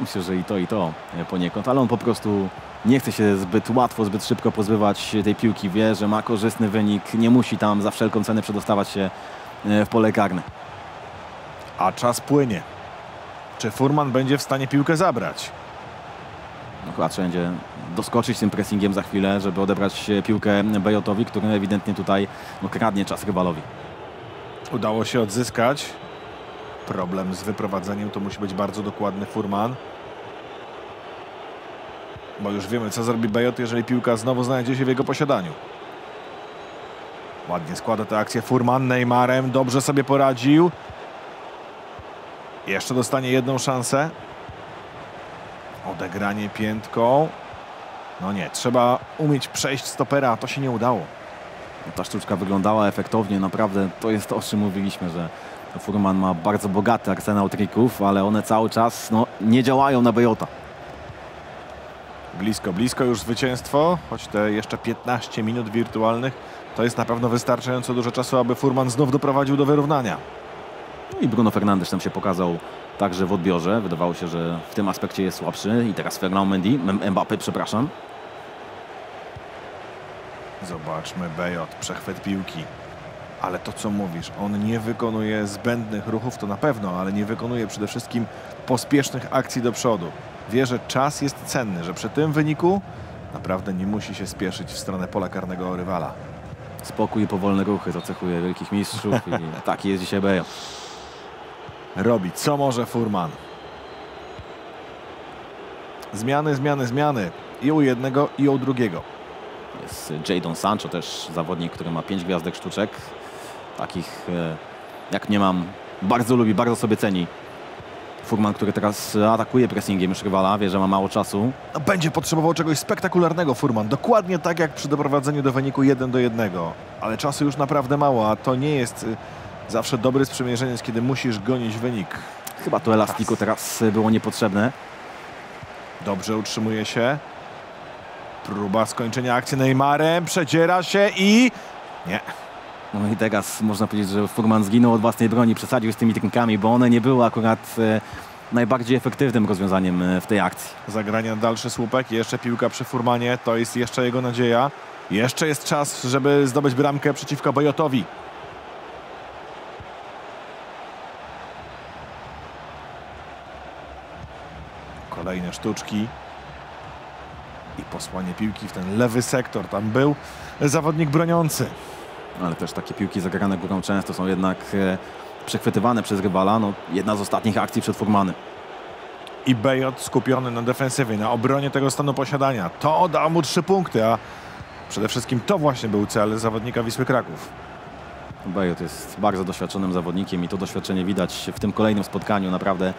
Myślę, że i to poniekąd, ale on po prostu nie chce się zbyt łatwo, zbyt szybko pozbywać tej piłki. Wie, że ma korzystny wynik, nie musi tam za wszelką cenę przedostawać się w pole karne. A czas płynie. Czy Furman będzie w stanie piłkę zabrać? No chyba trzeba będzie doskoczyć tym pressingiem za chwilę, żeby odebrać piłkę BeJotowi, który ewidentnie tutaj kradnie czas rywalowi. Udało się odzyskać. Problem z wyprowadzeniem, to musi być bardzo dokładny Furman. Bo już wiemy, co zrobi BeJot, jeżeli piłka znowu znajdzie się w jego posiadaniu. Ładnie składa tę akcję Furman. Neymarem dobrze sobie poradził. Jeszcze dostanie jedną szansę. Odegranie piętką. No nie, trzeba umieć przejść stopera, a to się nie udało. Ta sztuczka wyglądała efektownie, naprawdę to jest to, o czym mówiliśmy, że Furman ma bardzo bogaty arsenał trików, ale one cały czas nie działają na BeJota. Blisko już zwycięstwo, choć te jeszcze 15 minut wirtualnych to jest na pewno wystarczająco dużo czasu, aby Furman znów doprowadził do wyrównania. I Bruno Fernandes tam się pokazał także w odbiorze. Wydawało się, że w tym aspekcie jest słabszy. I teraz Fernand Mendy, Mbappé, przepraszam. Zobaczmy BeJot, przechwyt piłki. Ale to, co mówisz, on nie wykonuje zbędnych ruchów, to na pewno, ale nie wykonuje przede wszystkim pospiesznych akcji do przodu. Wie, że czas jest cenny, że przy tym wyniku naprawdę nie musi się spieszyć w stronę pola karnego rywala. Spokój i powolne ruchy cechuje wielkich mistrzów i taki jest dzisiaj BeJot. Robi, co może Furman. Zmiany. I u jednego, i u drugiego. Jest Jadon Sancho, też zawodnik, który ma 5 gwiazdek sztuczek. Takich, jak nie mam, bardzo lubi, bardzo sobie ceni. Furman, który teraz atakuje pressingiem już rywala, wie, że ma mało czasu. Będzie potrzebował czegoś spektakularnego Furman. Dokładnie tak, jak przy doprowadzeniu do wyniku 1-1. Ale czasu już naprawdę mało, a to nie jest... Zawsze dobry sprzymierzeniec, kiedy musisz gonić wynik. Chyba to elastiko teraz było niepotrzebne. Dobrze utrzymuje się. Próba skończenia akcji Neymarem. Przedziera się i... Nie. No i teraz można powiedzieć, że Furman zginął od własnej broni. Przesadził z tymi trinkami, bo one nie były akurat najbardziej efektywnym rozwiązaniem w tej akcji. Zagranie na dalszy słupek. Jeszcze piłka przy Furmanie. To jest jeszcze jego nadzieja. Jeszcze jest czas, żeby zdobyć bramkę przeciwko BeJotowi. Kolejne sztuczki i posłanie piłki w ten lewy sektor. Tam był zawodnik broniący. Ale też takie piłki zagrane górą często są jednak przechwytywane przez rywala. Jedna z ostatnich akcji przed Furmanem. I BeJot skupiony na defensywie, na obronie tego stanu posiadania. To dało mu 3 punkty, a przede wszystkim to właśnie był cel zawodnika Wisły Kraków. BeJot jest bardzo doświadczonym zawodnikiem i to doświadczenie widać w tym kolejnym spotkaniu. Naprawdę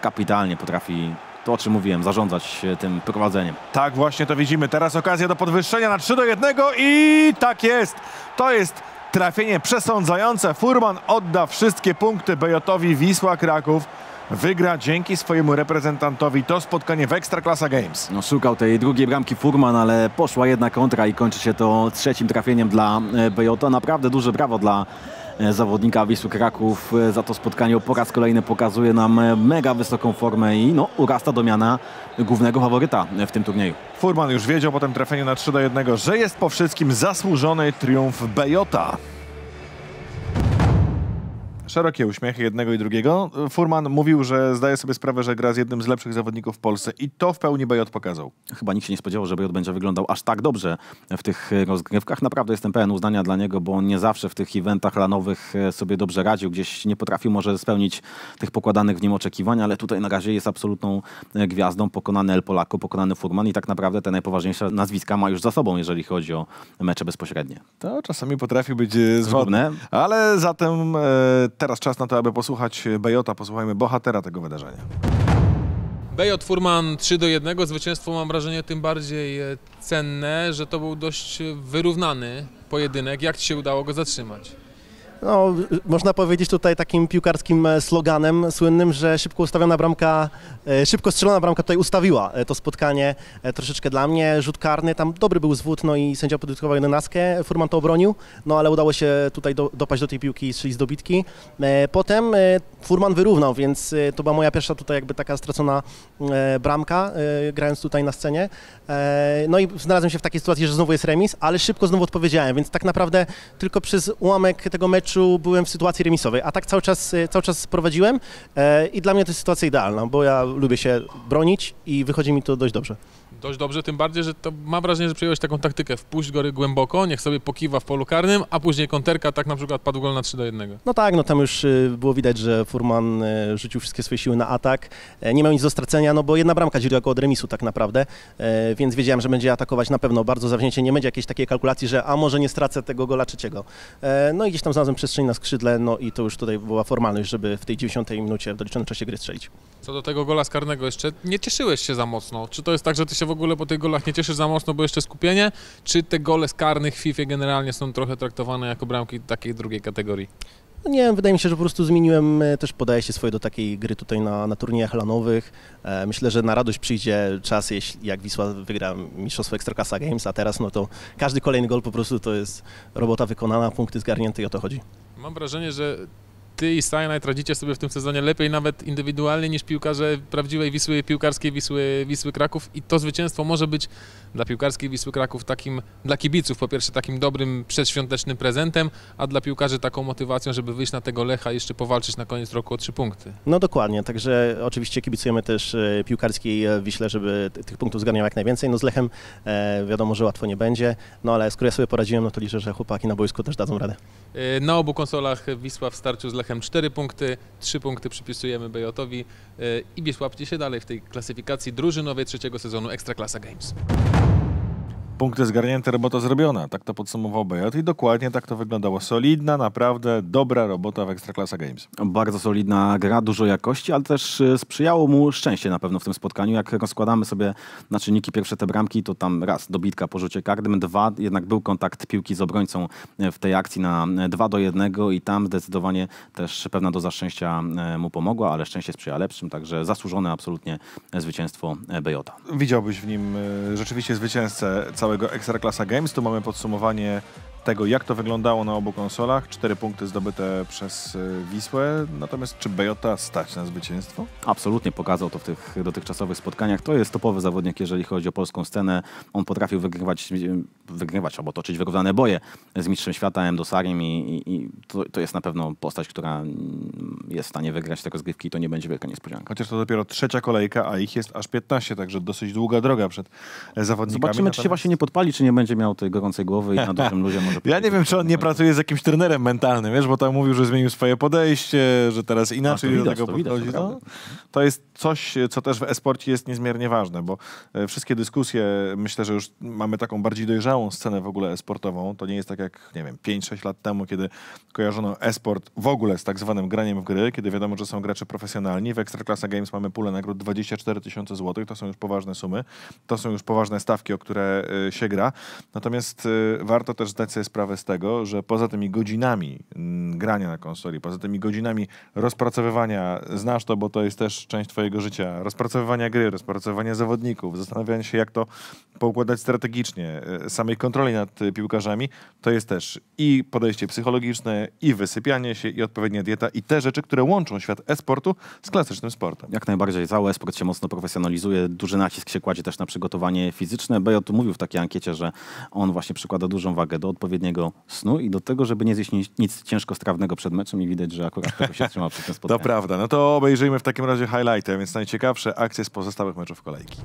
kapitalnie potrafi, to o czym mówiłem, zarządzać tym prowadzeniem. Tak właśnie to widzimy. Teraz okazja do podwyższenia na 3-1 i tak jest. To jest trafienie przesądzające. Furman odda wszystkie punkty BeJotowi. Wisła Kraków wygra dzięki swojemu reprezentantowi to spotkanie w Ekstraklasa Games. Szukał tej drugiej bramki Furman, ale poszła jedna kontra i kończy się to 3. trafieniem dla BeJota. Naprawdę duże brawo dla zawodnika Wisły Kraków. Za to spotkanie po raz kolejny pokazuje nam mega wysoką formę i no, urasta do miana głównego faworyta w tym turnieju. Furman już wiedział po tym trafieniu na 3-1, że jest po wszystkim zasłużony triumf BeJota. Szerokie uśmiechy jednego i drugiego. Furman mówił, że zdaje sobie sprawę, że gra z jednym z lepszych zawodników w Polsce i to w pełni BeJot pokazał. Chyba nikt się nie spodziewał, że BeJot będzie wyglądał aż tak dobrze w tych rozgrywkach. Naprawdę jestem pełen uznania dla niego, bo on nie zawsze w tych eventach lanowych sobie dobrze radził. Gdzieś nie potrafił może spełnić tych pokładanych w nim oczekiwań, ale tutaj na razie jest absolutną gwiazdą. Pokonany El Polako, pokonany Furman i tak naprawdę te najpoważniejsze nazwiska ma już za sobą, jeżeli chodzi o mecze bezpośrednie. To czasami potrafi być zgodne, ale zatem... Teraz czas na to, aby posłuchać BeJota. Posłuchajmy bohatera tego wydarzenia. BeJot Furman 3-1. Zwycięstwo, mam wrażenie, tym bardziej cenne, że to był dość wyrównany pojedynek. Jak ci się udało go zatrzymać? No, można powiedzieć tutaj takim piłkarskim sloganem słynnym, że szybko strzelona bramka tutaj ustawiła to spotkanie troszeczkę dla mnie. Rzut karny, tam dobry był zwód, no i sędzia podyktował 11, Furman to obronił, no ale udało się tutaj dopaść do tej piłki, czyli z dobitki. Potem Furman wyrównał, więc to była moja pierwsza tutaj jakby taka stracona bramka, grając tutaj na scenie. No i znalazłem się w takiej sytuacji, że znowu jest remis, ale szybko znowu odpowiedziałem, więc tak naprawdę tylko przez ułamek tego meczu byłem w sytuacji remisowej, a tak cały czas prowadziłem i dla mnie to jest sytuacja idealna, bo ja lubię się bronić i wychodzi mi to dość dobrze. Dość dobrze, tym bardziej, że to mam wrażenie, że przyjąłeś taką taktykę, wpuść go głęboko, niech sobie pokiwa w polu karnym, a później konterka, tak na przykład padł gol na 3-1. No tak, no tam już było widać, że Furman rzucił wszystkie swoje siły na atak, nie miał nic do stracenia, no bo jedna bramka dzieliła go od remisu tak naprawdę, więc wiedziałem, że będzie atakować na pewno bardzo zawzięcie, nie będzie jakiejś takiej kalkulacji, że a może nie stracę tego gola trzeciego. No i gdzieś tam znalazłem przestrzeń na skrzydle, no i to już tutaj była formalność, żeby w tej 90 minucie w doliczonym czasie gry strzelić. Co do tego gola z karnego jeszcze, nie cieszyłeś się za mocno? Czy to jest tak, że ty się w ogóle po tych golach nie cieszysz za mocno, bo jeszcze skupienie? Czy te gole z karnych w FIFA generalnie są trochę traktowane jako bramki takiej drugiej kategorii? No nie wiem, wydaje mi się, że po prostu zmieniłem też podejście swoje do takiej gry tutaj na turniejach lanowych. Myślę, że na radość przyjdzie czas, jeśli jak Wisła wygra mistrzostwo Ekstraklasa Games, a teraz no to każdy kolejny gol po prostu to jest robota wykonana, punkty zgarnięte i o to chodzi. Mam wrażenie, że ty i Cyanide radzicie sobie w tym sezonie lepiej nawet indywidualnie niż piłkarze prawdziwej Wisły, piłkarskiej Wisły Kraków i to zwycięstwo może być dla piłkarskiej Wisły Kraków takim, dla kibiców po pierwsze takim dobrym przedświątecznym prezentem, a dla piłkarzy taką motywacją, żeby wyjść na tego Lecha i jeszcze powalczyć na koniec roku o 3 punkty. No dokładnie, także oczywiście kibicujemy też piłkarskiej Wiśle, żeby tych punktów zgarniał jak najwięcej. No z Lechem wiadomo, że łatwo nie będzie, no ale skoro ja sobie poradziłem, no to liczę, że chłopaki na boisku też dadzą radę. Na obu konsolach Wisła w starciu z Lechem 4 punkty, 3 punkty przypisujemy BeJotowi i Wisła pnie się dalej w tej klasyfikacji drużynowej 3. sezonu Ekstraklasa Games. Punkty zgarnięte, robota zrobiona. Tak to podsumował BeJot i dokładnie tak to wyglądało. Solidna, naprawdę dobra robota w Ekstraklasa Games. Bardzo solidna gra, dużo jakości, ale też sprzyjało mu szczęście na pewno w tym spotkaniu. Jak rozkładamy sobie na czynniki pierwsze te bramki, to tam raz dobitka po rzucie karnym, 2, jednak był kontakt piłki z obrońcą w tej akcji na 2-1 i tam zdecydowanie też pewna doza szczęścia mu pomogła, ale szczęście sprzyja lepszym, także zasłużone absolutnie zwycięstwo BeJota. Widziałbyś w nim rzeczywiście zwycięzcę całego Ekstraklasa Games. Tu mamy podsumowanie tego, jak to wyglądało na obu konsolach. 4 punkty zdobyte przez Wisłę. Natomiast czy BeJota stać na zwycięstwo? Absolutnie pokazał to w tych dotychczasowych spotkaniach. To jest topowy zawodnik, jeżeli chodzi o polską scenę. On potrafił wygrywać albo toczyć wyrównane boje z mistrzem świata Emdosariem i to jest na pewno postać, która jest w stanie wygrać te rozgrywki i to nie będzie wielka niespodzianka. Chociaż to dopiero 3. kolejka, a ich jest aż 15, także dosyć długa droga przed zawodnikami. Zobaczymy, natomiast... czy się właśnie nie podpali, czy nie będzie miał tej gorącej głowy i na dużym luzie może... Ja nie wiem, czy on nie pracuje z jakimś trenerem mentalnym, wiesz, bo tam mówił, że zmienił swoje podejście, że teraz inaczej do tego podchodzi. No, to jest coś, co też w e-sporcie jest niezmiernie ważne, bo wszystkie dyskusje, myślę, że już mamy taką bardziej dojrzałą scenę w ogóle e-sportową. To nie jest tak jak, nie wiem, 5-6 lat temu, kiedy kojarzono e-sport w ogóle z tak zwanym graniem w gry, kiedy wiadomo, że są gracze profesjonalni. W Ekstraklasa Games mamy pulę nagród 24 000 złotych, to są już poważne sumy, to są już poważne stawki, o które się gra. Natomiast warto też zdać sobie sobie sprawę z tego, że poza tymi godzinami grania na konsoli, poza tymi godzinami rozpracowywania, znasz to, bo to jest też część twojego życia, rozpracowywania gry, rozpracowywania zawodników, zastanawiania się, jak to poukładać strategicznie, samej kontroli nad piłkarzami, to jest też i podejście psychologiczne, i wysypianie się, i odpowiednia dieta, i te rzeczy, które łączą świat e-sportu z klasycznym sportem. Jak najbardziej. Cały e-sport się mocno profesjonalizuje, duży nacisk się kładzie też na przygotowanie fizyczne. BeJot mówił w takiej ankiecie, że on właśnie przykłada dużą wagę do odpowiedniego snu i do tego, żeby nie zjeść nic ciężkostrawnego przed meczem i widać, że akurat tego się trzyma przy tym spotkaniu. To prawda. No to obejrzyjmy w takim razie highlighty, a więc najciekawsze akcje z pozostałych meczów kolejki.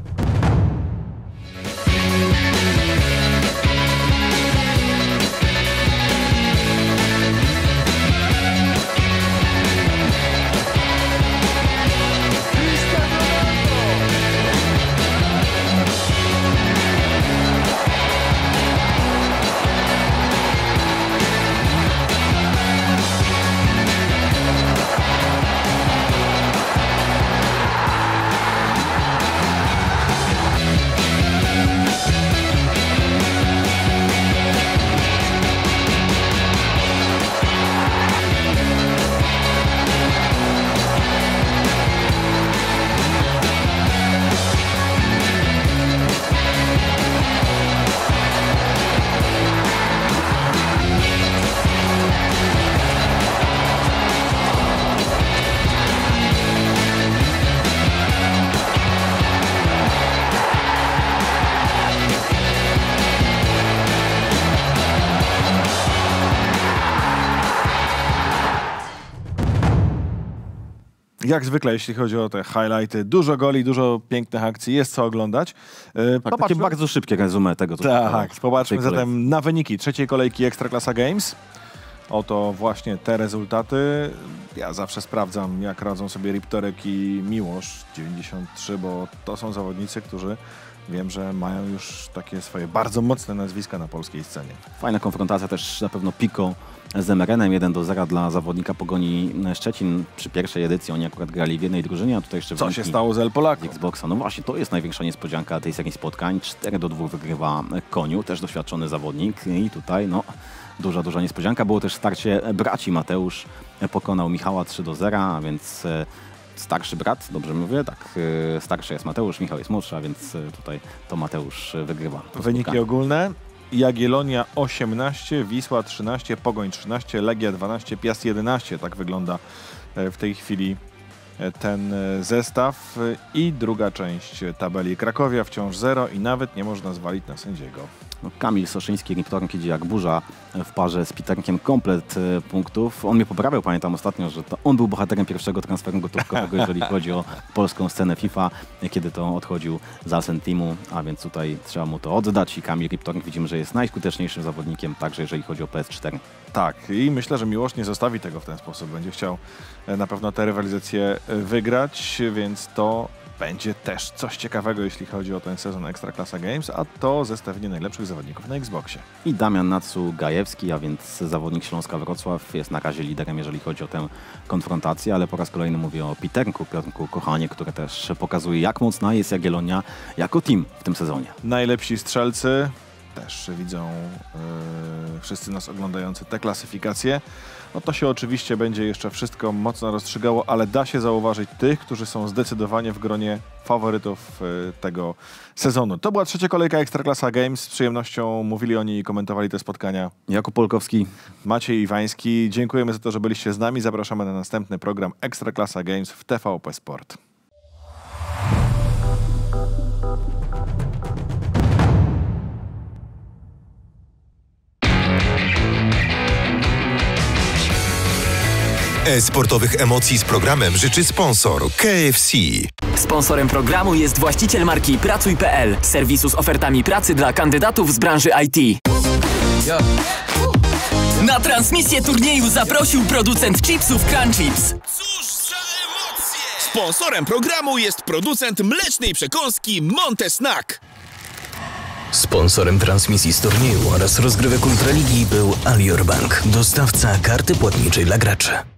Jak zwykle, jeśli chodzi o te highlighty, dużo goli, dużo pięknych akcji, jest co oglądać. Tak, takie bardzo szybkie resume tego. Tak, popatrzmy zatem na wyniki trzeciej kolejki Ekstraklasa Games. Oto właśnie te rezultaty. Ja zawsze sprawdzam, jak radzą sobie Piterek i Miłosz 93, bo to są zawodnicy, którzy wiem, że mają już takie swoje bardzo mocne nazwiska na polskiej scenie. Fajna konfrontacja też na pewno Pico z MRN-em 1-0 dla zawodnika Pogoni Szczecin. Przy pierwszej edycji oni akurat grali w jednej drużynie, a tutaj jeszcze co się stało z El Polako? Xboxa. No właśnie, to jest największa niespodzianka tej serii spotkań. 4-2 wygrywa Koniu, też doświadczony zawodnik. I tutaj no duża niespodzianka. Było też starcie braci. Mateusz pokonał Michała 3-0, a więc starszy brat, dobrze mówię, tak, starszy jest Mateusz, Michał jest młodszy, a więc tutaj to Mateusz wygrywa. Wyniki ogólne. Jagiellonia 18, Wisła 13, Pogoń 13, Legia 12, Piast 11. Tak wygląda w tej chwili ten zestaw. I druga część tabeli. Krakowia wciąż 0 i nawet nie można zwalić na sędziego. No, Kamil Soszyński, Kiptornik idzie jak burza w parze z Piterkiem, komplet punktów. On mnie poprawiał, pamiętam ostatnio, że to on był bohaterem pierwszego transferu gotówkowego, jeżeli chodzi o polską scenę FIFA, kiedy to odchodził z Asen Teamu, a więc tutaj trzeba mu to oddać i Kamil Kiptornik widzimy, że jest najskuteczniejszym zawodnikiem, także jeżeli chodzi o PS4. Tak, i myślę, że Miłosz nie zostawi tego w ten sposób. Będzie chciał na pewno tę rywalizację wygrać, więc to będzie też coś ciekawego, jeśli chodzi o ten sezon Ekstraklasa Games, a to zestawienie najlepszych zawodników na Xboxie. I Damian Natsu-Gajewski, a więc zawodnik Śląska Wrocław, jest na razie liderem, jeżeli chodzi o tę konfrontację, ale po raz kolejny mówię o Piterku, Piotrku Kochanie, które też pokazuje, jak mocna jest Jagiellonia jako team w tym sezonie. Najlepsi strzelcy też widzą wszyscy nas oglądający te klasyfikacje. No to się oczywiście będzie jeszcze wszystko mocno rozstrzygało, ale da się zauważyć tych, którzy są zdecydowanie w gronie faworytów tego sezonu. To była trzecia kolejka Ekstraklasa Games. Z przyjemnością mówili oni i komentowali te spotkania Jakub Polkowski, Maciej Iwański. Dziękujemy za to, że byliście z nami. Zapraszamy na następny program Ekstraklasa Games w TVP Sport. E-sportowych emocji z programem życzy sponsor KFC. Sponsorem programu jest właściciel marki Pracuj.pl, serwisu z ofertami pracy dla kandydatów z branży IT. Na transmisję turnieju zaprosił producent chipsów Crunchips. Cóż za emocje! Sponsorem programu jest producent mlecznej przekąski Monte Snack. Sponsorem transmisji z turnieju oraz rozgrywek Ultraligi był Alior Bank, dostawca karty płatniczej dla graczy.